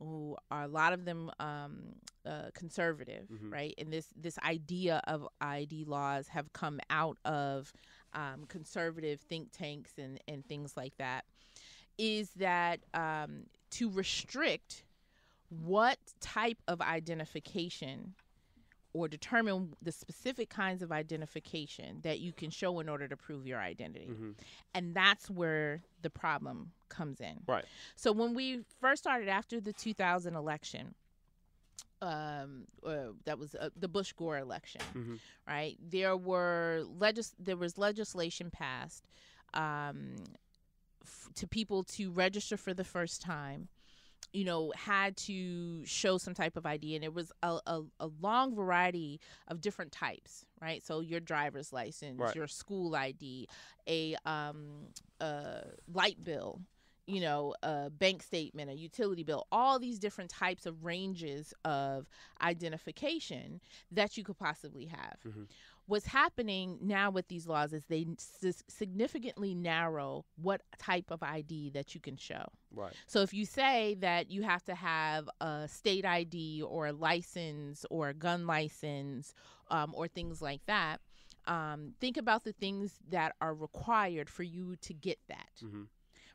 who are a lot of them conservative, mm-hmm. right? And this idea of ID laws have come out of conservative think tanks and things like that, is that to restrict what type of identification or determine the specific kinds of identification that you can show in order to prove your identity. Mm-hmm. And that's where the problem comes in. Right. So when we first started after the 2000 election, that was the Bush-Gore election, mm-hmm. right? There was legislation passed to people to register for the first time, you know, had to show some type of ID, and it was a long variety of different types, right? So your driver's license, right. your school ID, a light bill, you know, a bank statement, a utility bill, all these different types of ranges of identification that you could possibly have. Mm-hmm. what's happening now with these laws is they significantly narrow what type of ID that you can show. Right. So if you say that you have to have a state ID or a license or a gun license or things like that, think about the things that are required for you to get that. Mm-hmm.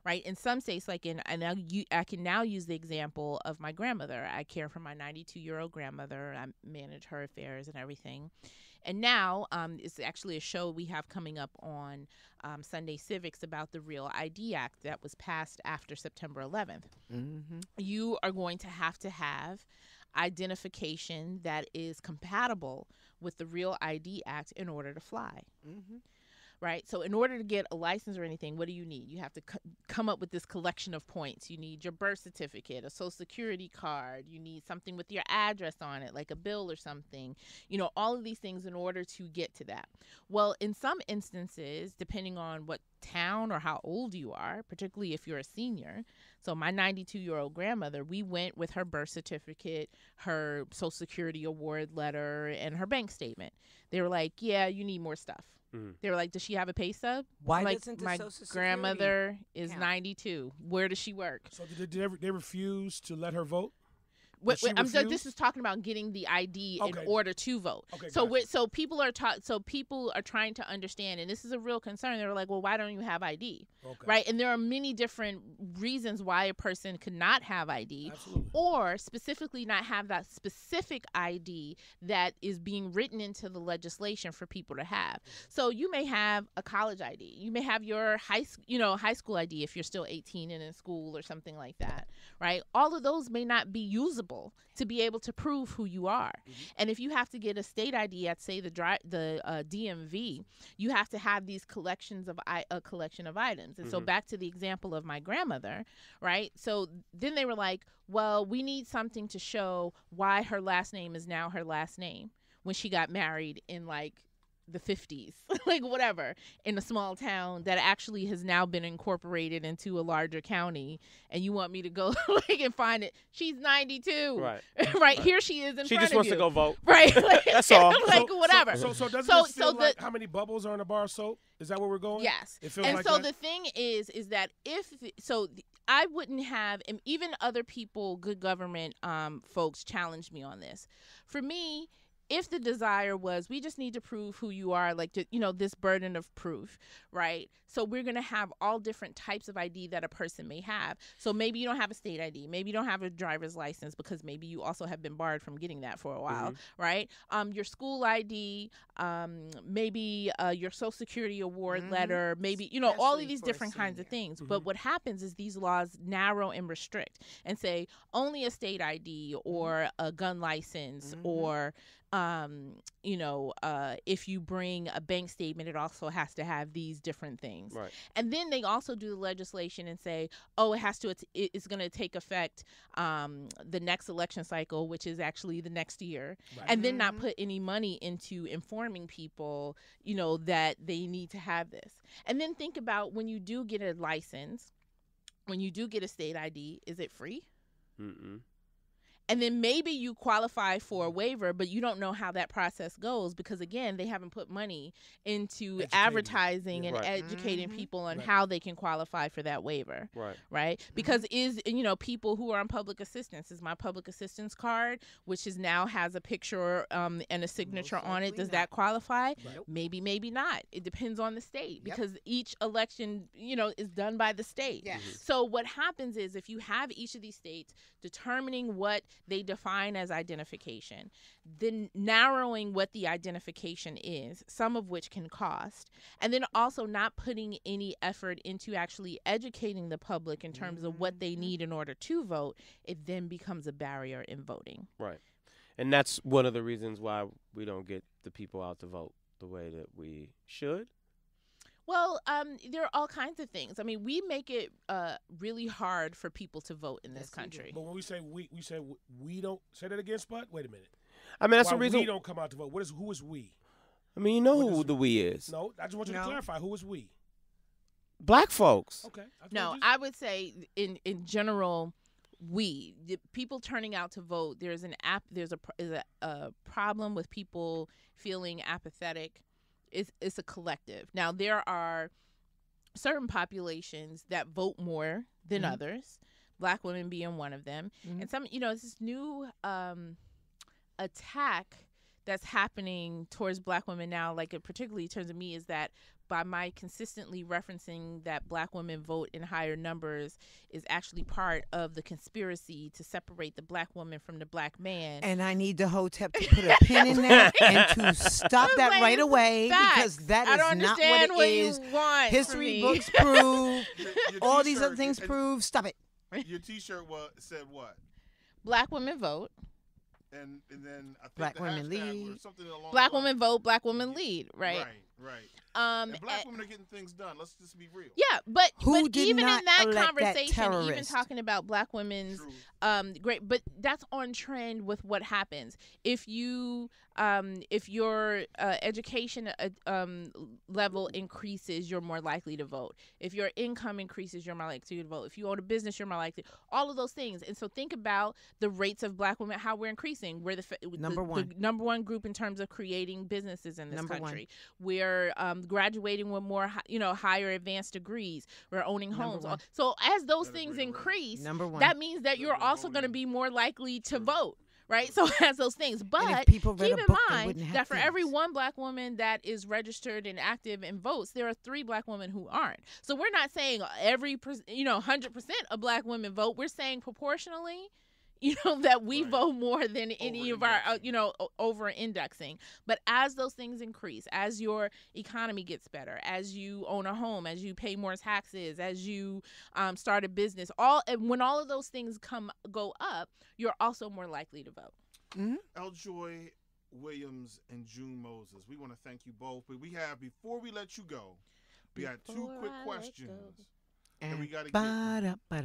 Right. In some states, like I can now use the example of my grandmother. I care for my 92-year-old grandmother. I manage her affairs and everything. And now it's actually a show we have coming up on SundayCivics about the Real ID Act that was passed after September 11th. Mm-hmm. You are going to have identification that is compatible with the Real ID Act in order to fly. Mm-hmm. Right. So in order to get a license or anything, what do you need? You have to come up with this collection of points. You need your birth certificate, a social security card. You need something with your address on it, like a bill or something, you know, all of these things in order to get to that. Well, in some instances, depending on what town or how old you are, particularly if you're a senior. So my 92-year-old grandmother, we went with her birth certificate, her social security award letter, and her bank statement. They were like, yeah, you need more stuff. They were like, does she have a pay stub? Why like, doesn't the my Social grandmother is count? 92. Where does she work? So did they refuse to let her vote? This is talking about getting the ID in order to vote. Okay, so people are trying to understand, and this is a real concern. They were like, well, why don't you have ID? Okay. Right? And there are many different reasons why a person could not have ID. Absolutely. Or specifically not have that specific ID that is being written into the legislation for people to have. So you may have a college ID. You may have your high school ID if you're still 18 and in school or something like that, right? All of those may not be usable to be able to prove who you are. Mm-hmm. And if you have to get a state ID at, say, the DMV, you have to have these collection of items. And mm-hmm. So back to the example of my grandmother, right? So then they were like, well, we need something to show why her last name is now her last name when she got married in, like, the 50s, like whatever, in a small town that actually has now been incorporated into a larger county, and you want me to go like and find it? She's 92, right? Here she is in front of you. She just wants to go vote, right? Like, that's all. Like so, whatever. So doesn't it feel like how many bubbles are in a bar of soap? Is that where we're going? Yes. It feels like that? The thing is that I wouldn't have, and even other people, good government folks, challenged me on this. For me, if the desire was, we just need to prove who you are, like, to, you know, this burden of proof, right? So we're going to have all different types of ID that a person may have. So maybe you don't have a state ID. Maybe you don't have a driver's license because maybe you also have been barred from getting that for a while, mm-hmm. right? Your school ID, maybe your social security award mm-hmm. letter, maybe, you know, especially all of these different kinds of things. Mm-hmm. But what happens is these laws narrow and restrict and say only a state ID or a gun license mm-hmm. or if you bring a bank statement, it also has to have these different things. Right. And then they also do the legislation and say, oh, it's going to take effect the next election cycle, which is actually the next year, right. and then mm-hmm. not put any money into informing people, you know, that they need to have this. And then think about when you do get a license, when you do get a state ID, is it free? Mm-mm. And then maybe you qualify for a waiver, but you don't know how that process goes because, again, they haven't put money into advertising right. and educating mm-hmm. people on right. how they can qualify for that waiver. Right. Right. Mm-hmm. Because people who are on public assistance, is my public assistance card, which is now has a picture and a signature on it. Does that qualify? Right. Maybe not. It depends on the state because each election, is done by the state. Yes. Mm-hmm. So what happens is if you have each of these states determining what they define as identification, then narrowing what the identification is, some of which can cost, and then also not putting any effort into actually educating the public in terms of what they need in order to vote, it then becomes a barrier in voting. Right. And that's one of the reasons why we don't get the people out to vote the way that we should. Well, there are all kinds of things. I mean, we make it really hard for people to vote in this country. But when we say we don't say that again, Spud? Wait a minute. I mean, that's the reason we don't come out to vote. Who is we? I mean, you know who the we is. No, I just want you to clarify. Who is we? Black folks. Okay. I would say in general, weed. The people turning out to vote. There's an a problem with people feeling apathetic. It's a collective. Now there are certain populations that vote more than mm-hmm. others. Black women being one of them, mm-hmm. and some, you know, it's this new attack that's happening towards Black women now, like it particularly turns to me, is that by my consistently referencing that Black women vote in higher numbers is actually part of the conspiracy to separate the Black woman from the Black man. And I need the Hotep to put a pin in that and to stop that right away, because that is not what it is. History books prove, all these other things prove. Stop it. Your T-shirt said what? Black women vote. And then I think Black women lead. Black women vote. Black women lead. Right. Right. And Black women are getting things done. Let's just be real. Yeah, but even in that conversation, even talking about Black women's great, but that's on trend with what happens. If you if your education level increases, you're more likely to vote. If your income increases, you're more likely to vote. If you own a business, you're more likely. All of those things. And so think about the rates of Black women, how we're increasing. We're the number one group in terms of creating businesses in this country. We're graduating with more, you know, higher advanced degrees. We're owning homes. So as those things increase, that means that you're also going to be more likely to vote. Right, so it has those things, but keep in mind that for every one Black woman that is registered and active and votes, there are 3 Black women who aren't. So we're not saying every 100% of Black women vote. We're saying proportionally, you know, that we vote more than any of our, you know, over-indexing. But as those things increase, as your economy gets better, as you own a home, as you pay more taxes, as you start a business, when all of those things go up, you're also more likely to vote. Mm-hmm. L. Joy Williams and June Moses, we want to thank you both. But we have, before we let you go, we got two quick questions. And we got to get...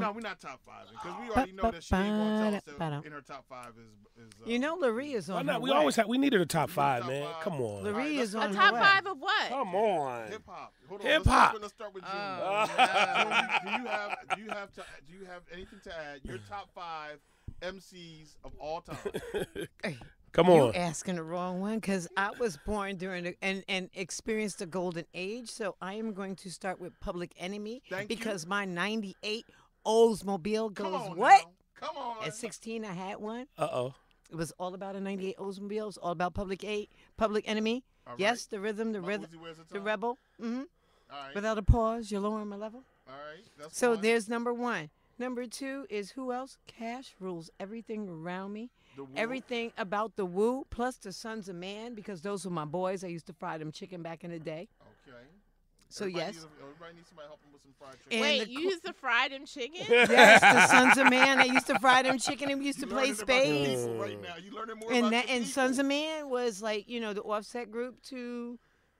No, we're not top five, because we already know that she ain't going to tell us that in her top five is you know, Larry is on. Why not? We always have. We needed a top five, top man. Five. Come on, Larry is on. A top five of what? Come on. Hip hop. Hold on. Hip hop. Let's start with June. Do you have anything to add? Your top 5 MCs of all time. Come on. You're asking the wrong one, because I was born during and experienced the golden age. So I am going to start with Public Enemy because my '98. Oldsmobile goes Come on. At 16, I had one. Uh-oh. It was all about a '98 Oldsmobile. It was all about Public Enemy. Right. Yes, the rhythm, the rebel. Mm-hmm. All right. Without a pause, you're lowering my level. All right. That's so fine. There's number 1. Number 2 is who else? Cash rules everything around me. Everything about the Wu, plus the Sons of Man, because those were my boys. I used to fry them chicken back in the day. Okay. So everybody needs somebody helping with some fried chicken. Wait, you used to fry them chicken? Yes, the Sons of Man. I used to fry them chicken, and we used to play spades. Right now, you learning more about that. And Sons of Man was like, you know, the offset group to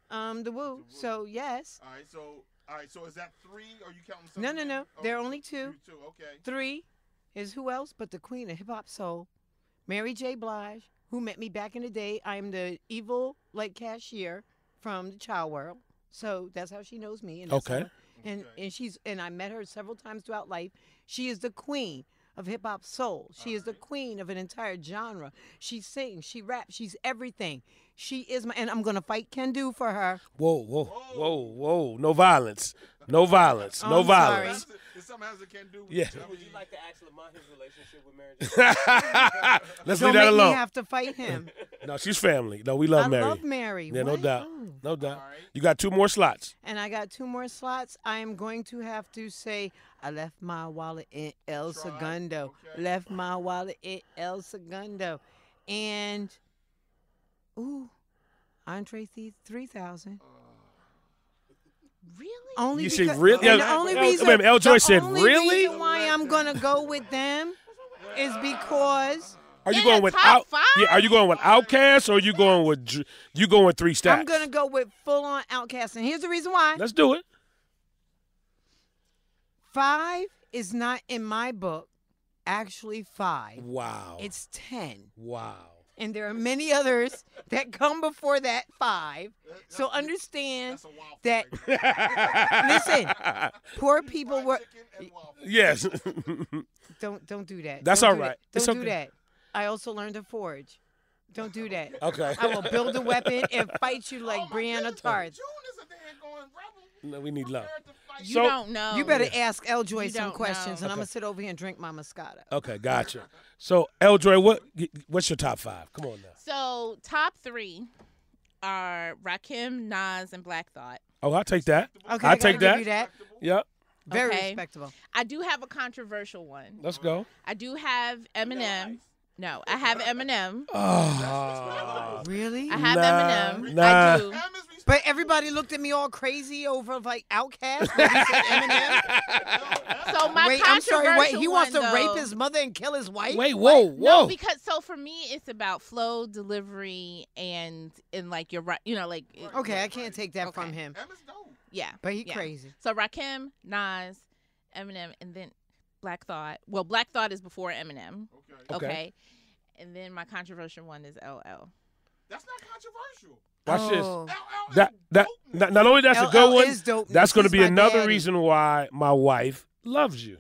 the Wu. So yes. All right, so is that 3? Or are you counting something? No. Oh, there are only 2. 2, okay. 3 is who else but the queen of hip hop soul, Mary J. Blige, who met me back in the day. I am the evil like cashier from the child world. So that's how she knows me. And and I met her several times throughout life. She is the queen of hip hop soul. She is the queen of an entire genre. She sings, she raps, she's everything. She is my, and I'm gonna fight Kendu for her. Whoa. No violence. Oh, no violence. If something has a Kendu, would you like to ask Lamont his relationship with Mary? Let's leave that alone. You have to fight him. No, she's family. No, we love Mary. I love Mary. Yeah, no doubt. No doubt. Right. You got 2 more slots. And I got 2 more slots. I am going to have to say, I left my wallet in El Segundo. Okay. Left my wallet in El Segundo. And, Andre 3000. Really? Only you because, really? And the only reason, L. Joy said, really? The reason why I'm going to go with them is because... Are you going with Outkast? Yeah, are you going with Outkast, or are you going with Three Stacks? I'm gonna go with full on Outkast, and here's the reason why. Let's do it. 5 is not in my book actually 5. Wow. It's 10. Wow. and there are many others that come before that five. So understand that. Listen, poor people were. Yes. Don't do that. That's all right. Don't do that. I also learned to forge. Don't do that. Okay. I will build a weapon and fight you like Breonna Tartt. No, we need love. You don't know. You better ask L. Joy some questions, and I'm gonna sit over here and drink my Moscato. Okay, gotcha. So L. Joy, what's your top five? Come on now. So top three are Rakim, Nas, and Black Thought. Oh, I'll take that. Okay, I'll take that. Give you that. Yep. Very respectable. I do have a controversial one. Let's go. I do have Eminem. No, I have Eminem. Oh, really? I have Eminem. I do. But everybody looked at me all crazy over like Outkast when he said Eminem. So my controversial he wants to rape his mother and kill his wife? Wait, whoa. No, because so for me it's about flow, delivery, and like your right, you know, like I can't take that from him. Yeah. But he crazy. So Rakim, Nas, Eminem, and then Black Thought. Well, Black Thought is before Eminem. Okay. And then my controversial one is LL. That's not controversial. Watch this. Not only that's a good one, that's going to be another reason why my wife loves you.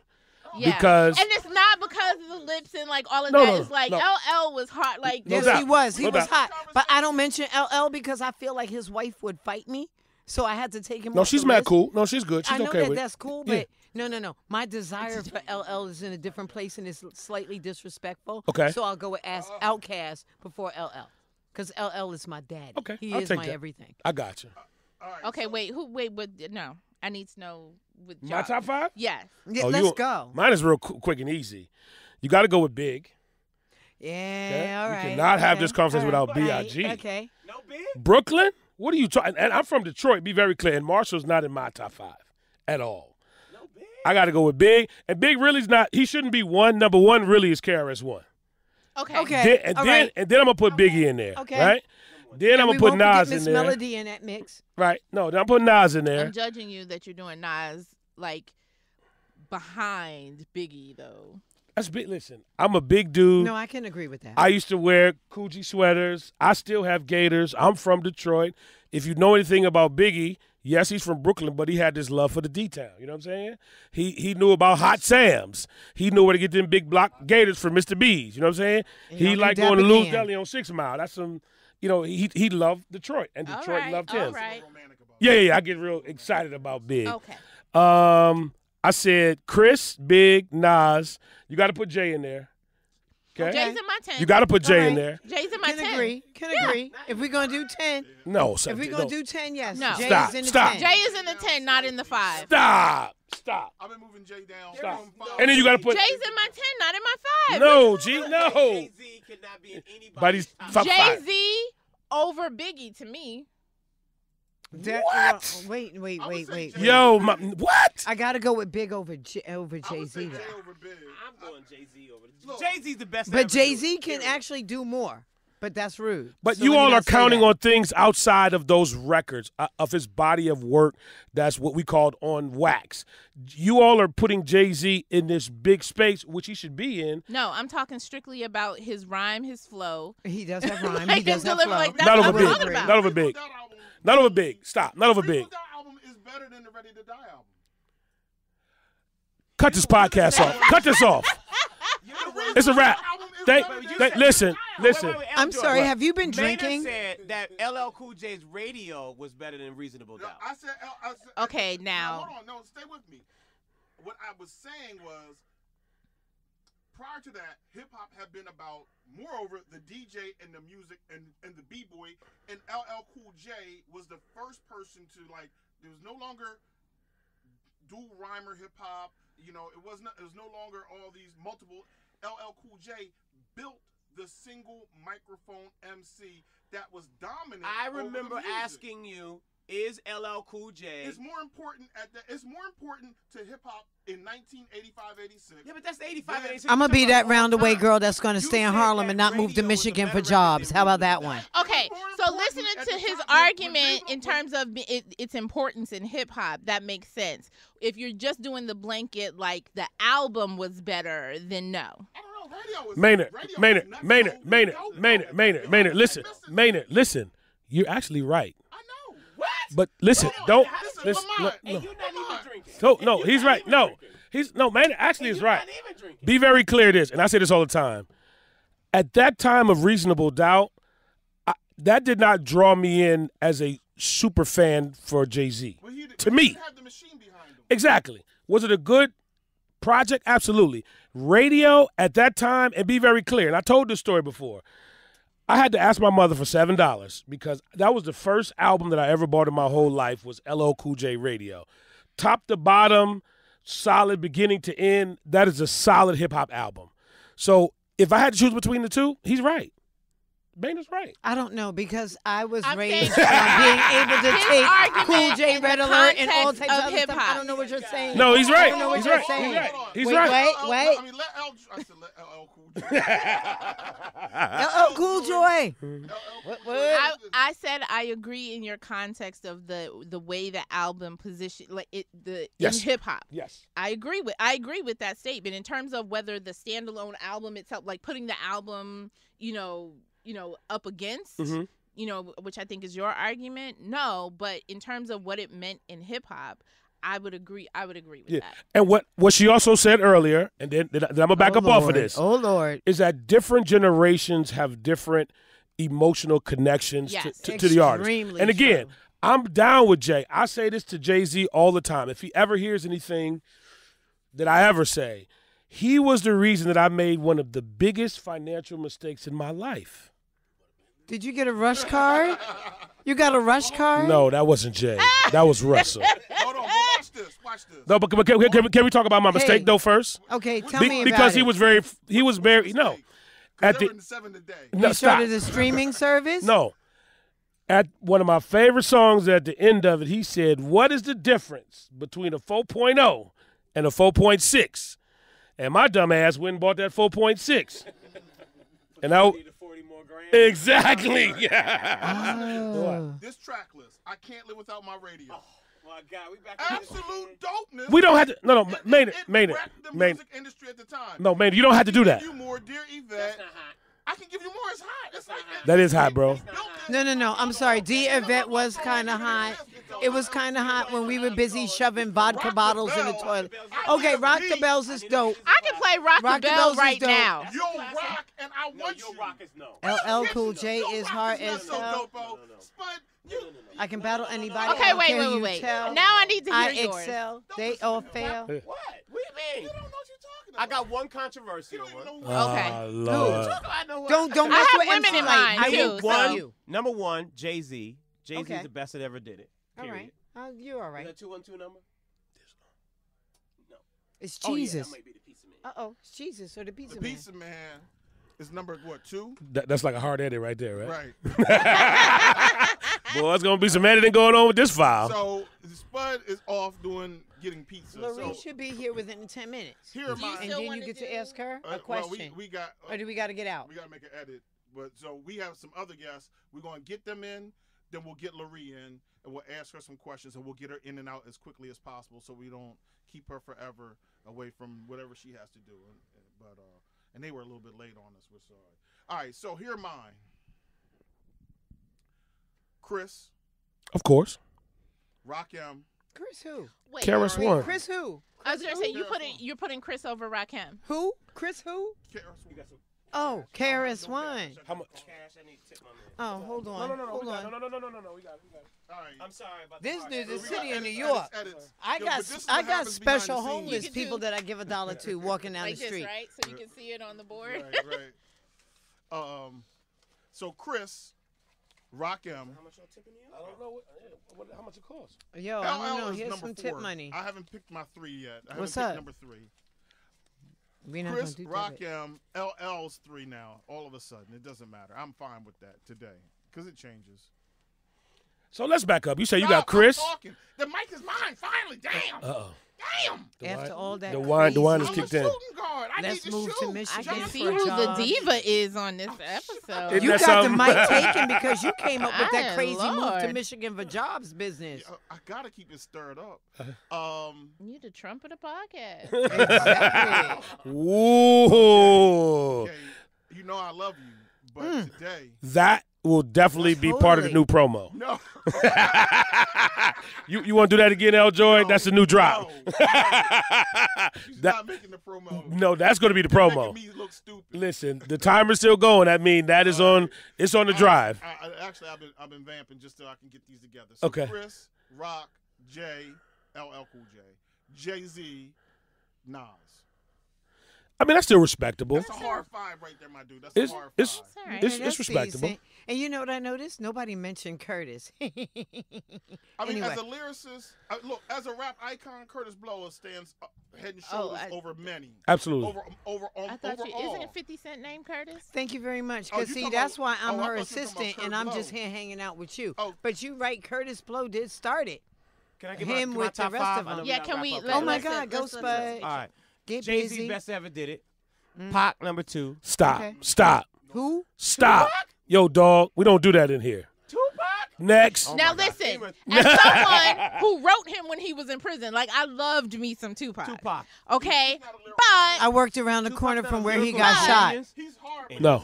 Yeah. Because and it's not because of the lips and like all of that. It's like LL was hot. Like yes, he was. He was hot. But I don't mention LL because I feel like his wife would fight me. So I had to take him. No, she's mad cool. No, she's good. She's okay with it. I know that that's cool, but no. My desire for LL is in a different place and it's slightly disrespectful. Okay. So I'll go with Outkast before LL. Because LL is my daddy. Okay, he is my everything. I got you. Right, okay, so wait. Who? Wait. What? No, I need to know. With my top five? Yes. Yeah, let's go. Mine is real quick and easy. You got to go with Big. Yeah. Okay? All right. You cannot have this conversation without B.I.G. Okay. No Big. Brooklyn? What are you talking? And I'm from Detroit. Be very clear. And Marshall's not in my top five at all. No Big. I got to go with Big. And Big really's not. He shouldn't be one. Number one really is KRS-One. Okay. And then I'm gonna put Biggie in there. Okay. Right. Then I'm gonna put Nas in there. Melody in that mix. Right. No. Then I'm putting Nas in there. I'm judging you that you're doing Nas like behind Biggie though. That's big. Listen, I'm a big dude. No, I can agree with that. I used to wear Coogee sweaters. I still have gaiters. I'm from Detroit. If you know anything about Biggie, yes, he's from Brooklyn, but he had this love for the D-Town. You know what I'm saying? He knew about Hot Sam's. He knew where to get them big block gators from Mr. B's. You know what I'm saying? He liked going to Lou's Deli on 6 Mile. That's some, you know, he loved Detroit, and Detroit loved him. Right. Yeah, I get real excited about Big. Okay. I said Chris, Big, Nas. You got to put Jay in there. Okay. Jay's in my 10. You got to put Jay in there. Jay's in my 10. Can agree. If we're going to do 10. No. If we're going to do 10, yes. No. Jay is in the 10. Jay is in the 10, not in the 5. Stop. I've been moving Jay down. Stop. And then you got to put. Jay's in my 10, not in my 5. No, G, no. Jay-Z cannot be in anybody's top 5. Jay-Z over Biggie to me. What? Wait. Yo, what? I gotta go with Big over Jay-Z. I'm going Jay-Z over. Jay-Z's the best. But Jay-Z can actually do more. But that's rude. But so you all are counting on things outside of those records, of his body of work. That's what we called on wax. You all are putting Jay-Z in this big space, which he should be in. No, I'm talking strictly about his rhyme, his flow. He does have rhyme. He does have flow. Like, not over Big. Not over Big. Not over Big. Stop. Not over Big. That album is better than the Ready to Die album. Cut this podcast off. Cut this off. It's a wrap. Listen. Wait, I'm sorry. Have you been drinking? Maynard said that LL Cool J's Radio was better than Reasonable Doubt. No, I said. Okay, now. Hold on. No, stay with me. What I was saying was, prior to that, hip hop had been about, moreover, the DJ and the music and the b-boy, and LL Cool J was the first person to like. There was no longer dual rhymer hip hop. You know, it was no longer all these multiple. LL Cool J built the single microphone MC that was dominant. I remember asking you, is LL Cool J? It's more important it's more important to hip hop in 1985-86. Yeah, but that's 85-86. I'm gonna be that roundaway girl that's gonna stay in Harlem and not move to Michigan for jobs. How about that one? Okay, so listening to his argument in terms of its importance in hip hop, that makes sense. If you're just doing the blanket, like the album was better, then no. I don't know. Maynard, listen. You're actually right. I know. What? But listen, don't listen. No, he's right. No, Maynard actually is right. Be very clear this, and I say this all the time. At that time of reasonable doubt, that did not draw me in as a super fan for Jay-Z. Well, to me. Didn't have the machine behind him. Exactly. Was it a good project? Absolutely. Radio at that time, and be very clear, and I told this story before, I had to ask my mother for $7 because that was the first album that I ever bought in my whole life was LL Cool J Radio. Top to bottom, solid beginning to end, that is a solid hip-hop album. So if I had to choose between the two, he's right. Maynard's right. I don't know because I was raised on being able to take Cool J, Red Alert, and all types of hip hop. I don't know what you're saying. No, he's right. I don't know what he's you're right. saying. He's right. He's wait, right. Wait. I mean, LL Cool J. I said I agree in your context of the way the album position like it the yes. in hip hop. Yes. I agree with that statement in terms of whether the standalone album itself, like putting the album, you know, up against, mm-hmm. you know, which I think is your argument. No, but in terms of what it meant in hip hop, I would agree with yeah. that. And what she also said earlier, and then I'm gonna back up off of this. Oh Lord, is that different generations have different emotional connections yes. to the artist. And again, true. I'm down with Jay. I say this to Jay-Z all the time. If he ever hears anything that I ever say, he was the reason that I made one of the biggest financial mistakes in my life. Did you get a rush card? You got a rush card? No, that wasn't Jay. That was Russell. Hold on, but watch this. Watch this. No, but can we talk about my mistake though first? Okay, tell me about because it. he was very no. At the no, he started a streaming service? No. At one of my favorite songs at the end of it, he said, "What is the difference between a 4.0 and a 4.6?" And my dumb ass went and bought that 4.6. And I exactly. Yeah. Oh. This track list, I can't live without my radio. Oh my God, we back. Absolute dopeness. We don't have to. No, Maynard. The music industry at the time. No, Maynard, you don't have to do that. Give you more, dear Yvette. I can give you more. It's hot. It's like that is hot, bro. No. I'm sorry. Dear Yvette was kind of hot. It was kind of hot when we were busy shoving vodka bottles in the toilet. Okay, Rock the Bells is dope. I can play Rock the Bells right now. You'll rock, and I want you. LL Cool J is hard as hell. I can battle anybody. Okay, wait. Now I need to hear yours. I excel. They all fail. What? What do you mean? I got one controversy. Okay. Lord. Don't mess with women in mind. Number one, Jay-Z. Jay-Z's the best that ever did it. Period. All right. You're all right. Is that 212 number? No. It's Jesus. Oh, yeah, that might be the pizza man. Uh-oh. It's Jesus or the pizza man. The pizza man is number, what, 2? That's like a hard edit right there, right? Right. Boy, it's going to be some editing going on with this file. So, Spud is off doing... getting pizza. Lorene should be here within 10 minutes. And then you get to ask her a question. Well, we got, or do we got to get out? We got to make an edit. But so we have some other guests. We're going to get them in. Then we'll get Lorene in. And we'll ask her some questions. And we'll get her in and out as quickly as possible so we don't keep her forever away from whatever she has to do. And they were a little bit late on us. We're sorry. All right. So here are mine. Chris. Of course. Rakim. Chris who? Wait, Karis One. Chris who? I was gonna say you're putting Chris over Rakim. Who? Chris who? Oh, Karis One. How much? Oh, hold on. No. We got it. All right. I'm sorry about this. This dude is city of New York. I got special homeless people that I give $1 to walking down the street. Right, so you can see it on the board. Right. So Chris. Rakim. How much y'all tipping you? I don't know how much it costs. Yo, I don't know. Here's some tip money. I haven't picked my 3 yet. What's up? Number 3. Chris, Rakim, LL's 3 now. All of a sudden, it doesn't matter. I'm fine with that today because it changes. So let's back up. You say you got Chris. The mic is mine finally. Damn. Damn. After all that, the wine is kicked in. I'm a shooting guard. Let's move to Michigan. I can see who the diva is on this episode. You got the mic taken because you came up with that crazy move to Michigan for jobs business. I gotta keep it stirred up. You the Trump of the podcast. Exactly. Ooh. Okay. You know I love you, but today that will definitely be part of the new promo. No. you want to do that again, L. Joy? No, that's a new drop. No, she's not making the promo. No, that's going to be the promo. Making me look stupid. Listen, the timer's still going. I mean, that is on. It's on the drive. Actually, I've been vamping just so I can get these together. So okay. Chris, Rock, Jay, LL Cool J, Jay-Z, Nas. I mean, that's still respectable. That's a hard five right there, my dude. That's a hard five. It's respectable. Decent. And you know what I noticed? Nobody mentioned Curtis. I mean, as a lyricist, look, as a rap icon, Curtis Blow stands head and shoulders over many. Absolutely. Isn't 50 Cent named Curtis? Thank you very much. Because, see, that's why I'm her assistant, and I'm just here hanging out with you. Oh. But you're right. Curtis Blow did start it. Can I give him with the rest of them? Yeah, can we? Oh, my God. Go, Spud. All right. Jay-Z, best ever did it. Pac, #2. Stop. Okay. Stop. Who? Stop. Tupac? Yo, dog, we don't do that in here. Tupac? Next. Oh, now, listen, as someone who wrote him when he was in prison, like, I loved me some Tupac. Okay? But I worked around the corner from where he got shot. He's hard. No.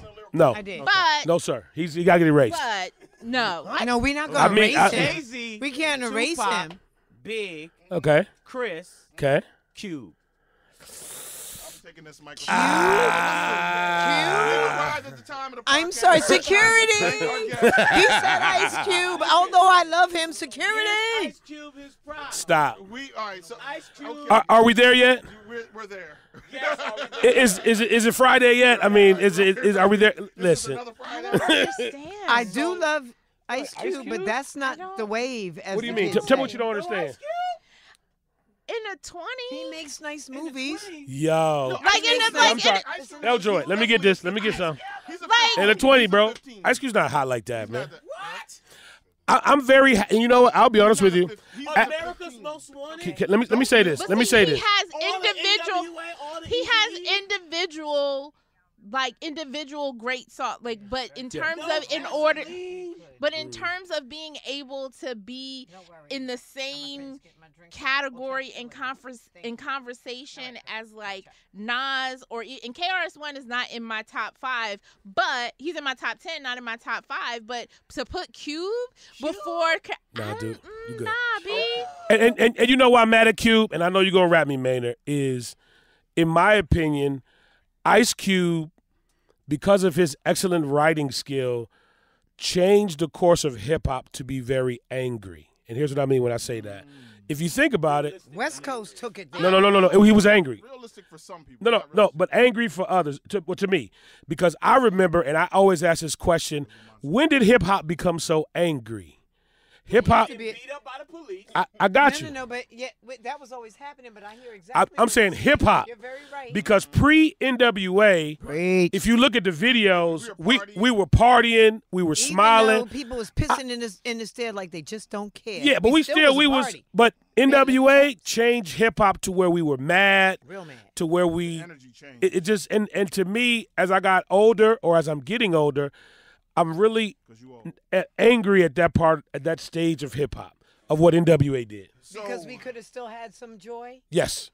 I did. But, no, sir. He got to get erased. But, no. I know, we're not going to erase him. Jay-Z, we can't erase him. Big. Okay. Chris. Okay. Cube. Taking this microphone. I'm sorry, security. He said Ice Cube. Although I love him, security. Ice Cube is proud. Stop. All right, so Ice Cube. Okay. Are we there yet? We're there. Yes, is it Friday yet? I mean, are we there? Listen. I don't understand. I do love Ice Cube, but that's not the wave. As what do you mean? Tell me what you don't understand. In the 20s. He makes nice movies. Yo. Like in the I'm sorry. L. Joy, let me get this. Let me get some. In the 20, bro. Ice Cube's not hot like that, man. What? I'm very, you know what? I'll be honest with you. America's Most Wanted. Let me say this. Let me say this. He has individual, like individual great salt, like, but in terms of in terms of being able to be in the same category and conversation as like Nas or and KRS-One is not in my top 5, but he's in my top 10, not in my top 5. But to put Cube before, nah, dude, you good. Nah, B. And you know why I'm mad at Cube, and I know you're gonna rap me, Maynard. Is in my opinion, Ice Cube, because of his excellent writing skill, changed the course of hip-hop to be very angry. And here's what I mean when I say that. If you think about it. West Coast took it down. No. He was angry. Realistic for some people. No, but angry for others, to me. Because I remember, and I always ask this question, when did hip-hop become so angry? Hip hop. Beat up by the police. I got you. No, but yeah, that was always happening. But I hear exactly. I'm saying hip hop. You're very right. Because pre-NWA, if you look at the videos, we were partying, we were smiling. Even though people was pissing in the stair like they just don't care. Yeah, but we still was. But NWA changed hip hop to where we were mad. Real mad. To where we. Energy changed. It just and to me, as I got older, or as I'm getting older, I'm really angry at that part, at that stage of hip hop, of what NWA did. Because we could have still had some joy. Yes.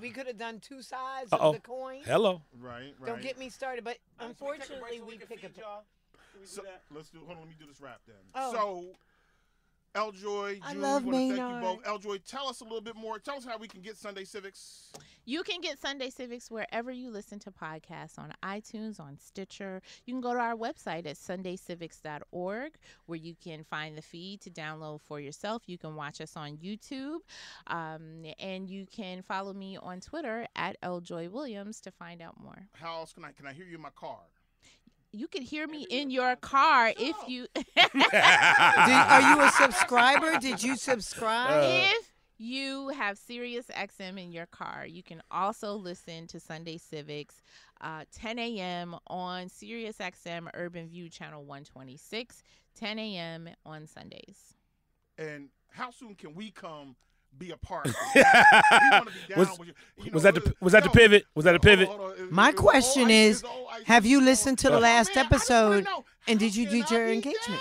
We could have done two sides of the coin. Hello. Right. Don't get me started, but unfortunately hold on, let me do this rap then. So, L. Joy, June, I want to thank you both. L. Joy, tell us a little bit more. Tell us how we can get Sunday Civics. You can get Sunday Civics wherever you listen to podcasts, on iTunes, on Stitcher. You can go to our website at sundaycivics.org, where you can find the feed to download for yourself. You can watch us on YouTube, and you can follow me on Twitter at L. Joy Williams to find out more. How else can I hear you in my car? You can hear me in your car if you. Are you a subscriber? Did you subscribe? If you have SiriusXM in your car, you can also listen to Sunday Civics, 10 a.m. on SiriusXM Urban View Channel 126, 10 a.m. on Sundays. And how soon can we come be a part of it. Was that the pivot? My question is, have you listened to the last episode? And did you do your engagement?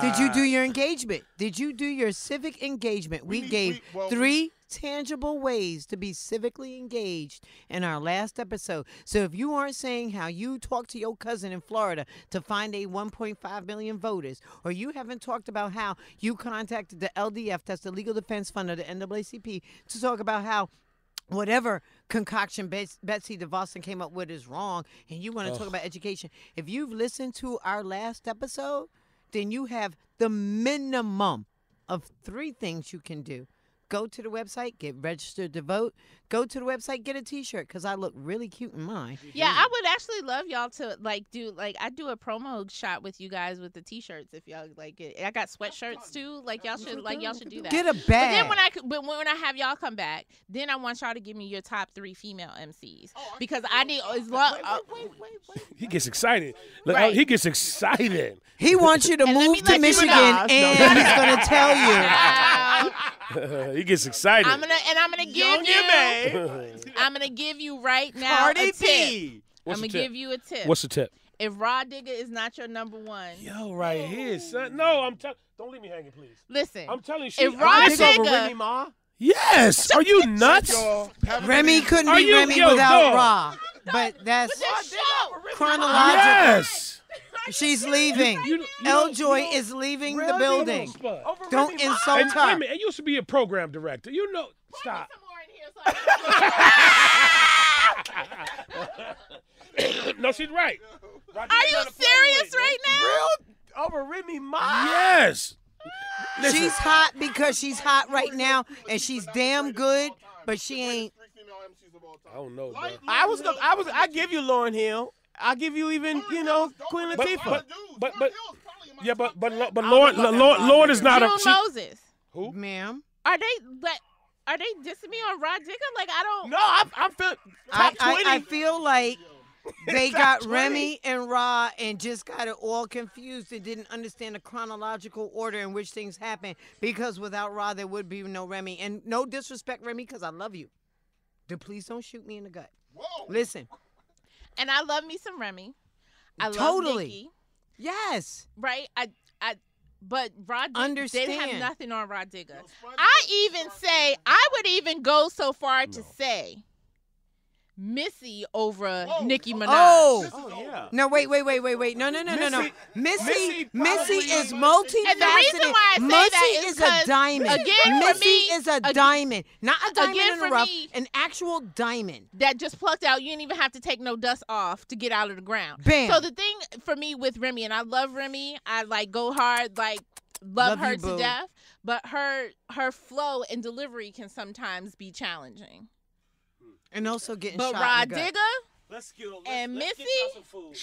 Did you do your engagement? Did you do your civic engagement? We gave three tangible ways to be civically engaged in our last episode. So if you aren't saying how you talked to your cousin in Florida to find a 1.5 million voters, or you haven't talked about how you contacted the LDF, that's the Legal Defense Fund of the NAACP, to talk about how whatever concoction Betsy DeVoston came up with is wrong, and you want to talk about education. If you've listened to our last episode, then you have the minimum of three things you can do. Go to the website, get registered to vote. Go to the website, get a T-shirt, because I look really cute in mine. Yeah, I would actually love y'all to, like, do, like, I do a promo shot with you guys with the T-shirts if y'all, like, it. I got sweatshirts, too. Like, y'all should do that. Get a bag. But when I have y'all come back, then I want y'all to give me your top three female MCs. Because I need, as long. He gets excited. Right. He gets excited. He wants you to move to Michigan, and he's going to tell you. He gets excited. I'm gonna give you right now a tip. What's the tip? If Rah Digga is not your number one, yo, right here, son. No, I'm telling. Don't leave me hanging, please. Listen, I'm telling you, if Rah Digga over Remy Ma, yes, are you nuts? Remy couldn't be Remy without Rah. But that's chronological. Yes. She's leaving. L. Joy is leaving the building. Don't insult her. And you used to be a program director. You know. Stop. No, she's right. Are you serious right now? Real over Remy Ma. Yes. She's hot because she's hot right now, and she's damn good, but she ain't. I don't know. I give you Lauryn Hill. I give you even, you know, Queen Latifah. But Lauren is not a. June Moses. Who? Ma'am. Are they dissing me on Rah Digga? Like, I don't. No, I'm feeling. I feel like they got Remy and Rah and just got it all confused and didn't understand the chronological order in which things happen, because without Rah there would be no Remy. And no disrespect, Remy, because I love you. Dude, please don't shoot me in the gut. Whoa. Listen. And I love me some Remy. I love Nicki. Yes. Right? But Rah Digga didn't have nothing on Rah Digga. No, I would even go so far to say Missy over Nicki Minaj. Oh yeah. No, wait. No. Missy is multifaceted. And the reason why I say that is a diamond. Again, Missy is a diamond. Not a diamond in the rough, an actual diamond. That just plucked out. You didn't even have to take no dust off to get out of the ground. Bam. So the thing for me with Remy, and I love Remy, I like go hard, like love her to death, but her flow and delivery can sometimes be challenging. And also getting shot. But Rah Digga and Missy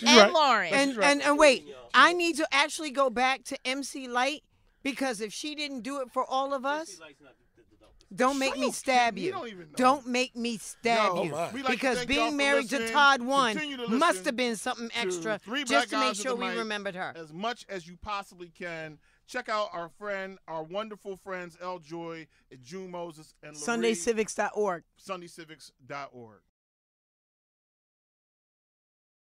and Lauren. And wait, I need to actually go back to MC Light, because if she didn't do it for all of us, don't make me stab you. Don't make me stab you. Because being married to Todd One must have been something extra just to make sure we remembered her. As much as you possibly can. Check out our friend, our wonderful friends, L. Joy, June Moses, and SundayCivics.org. SundayCivics.org.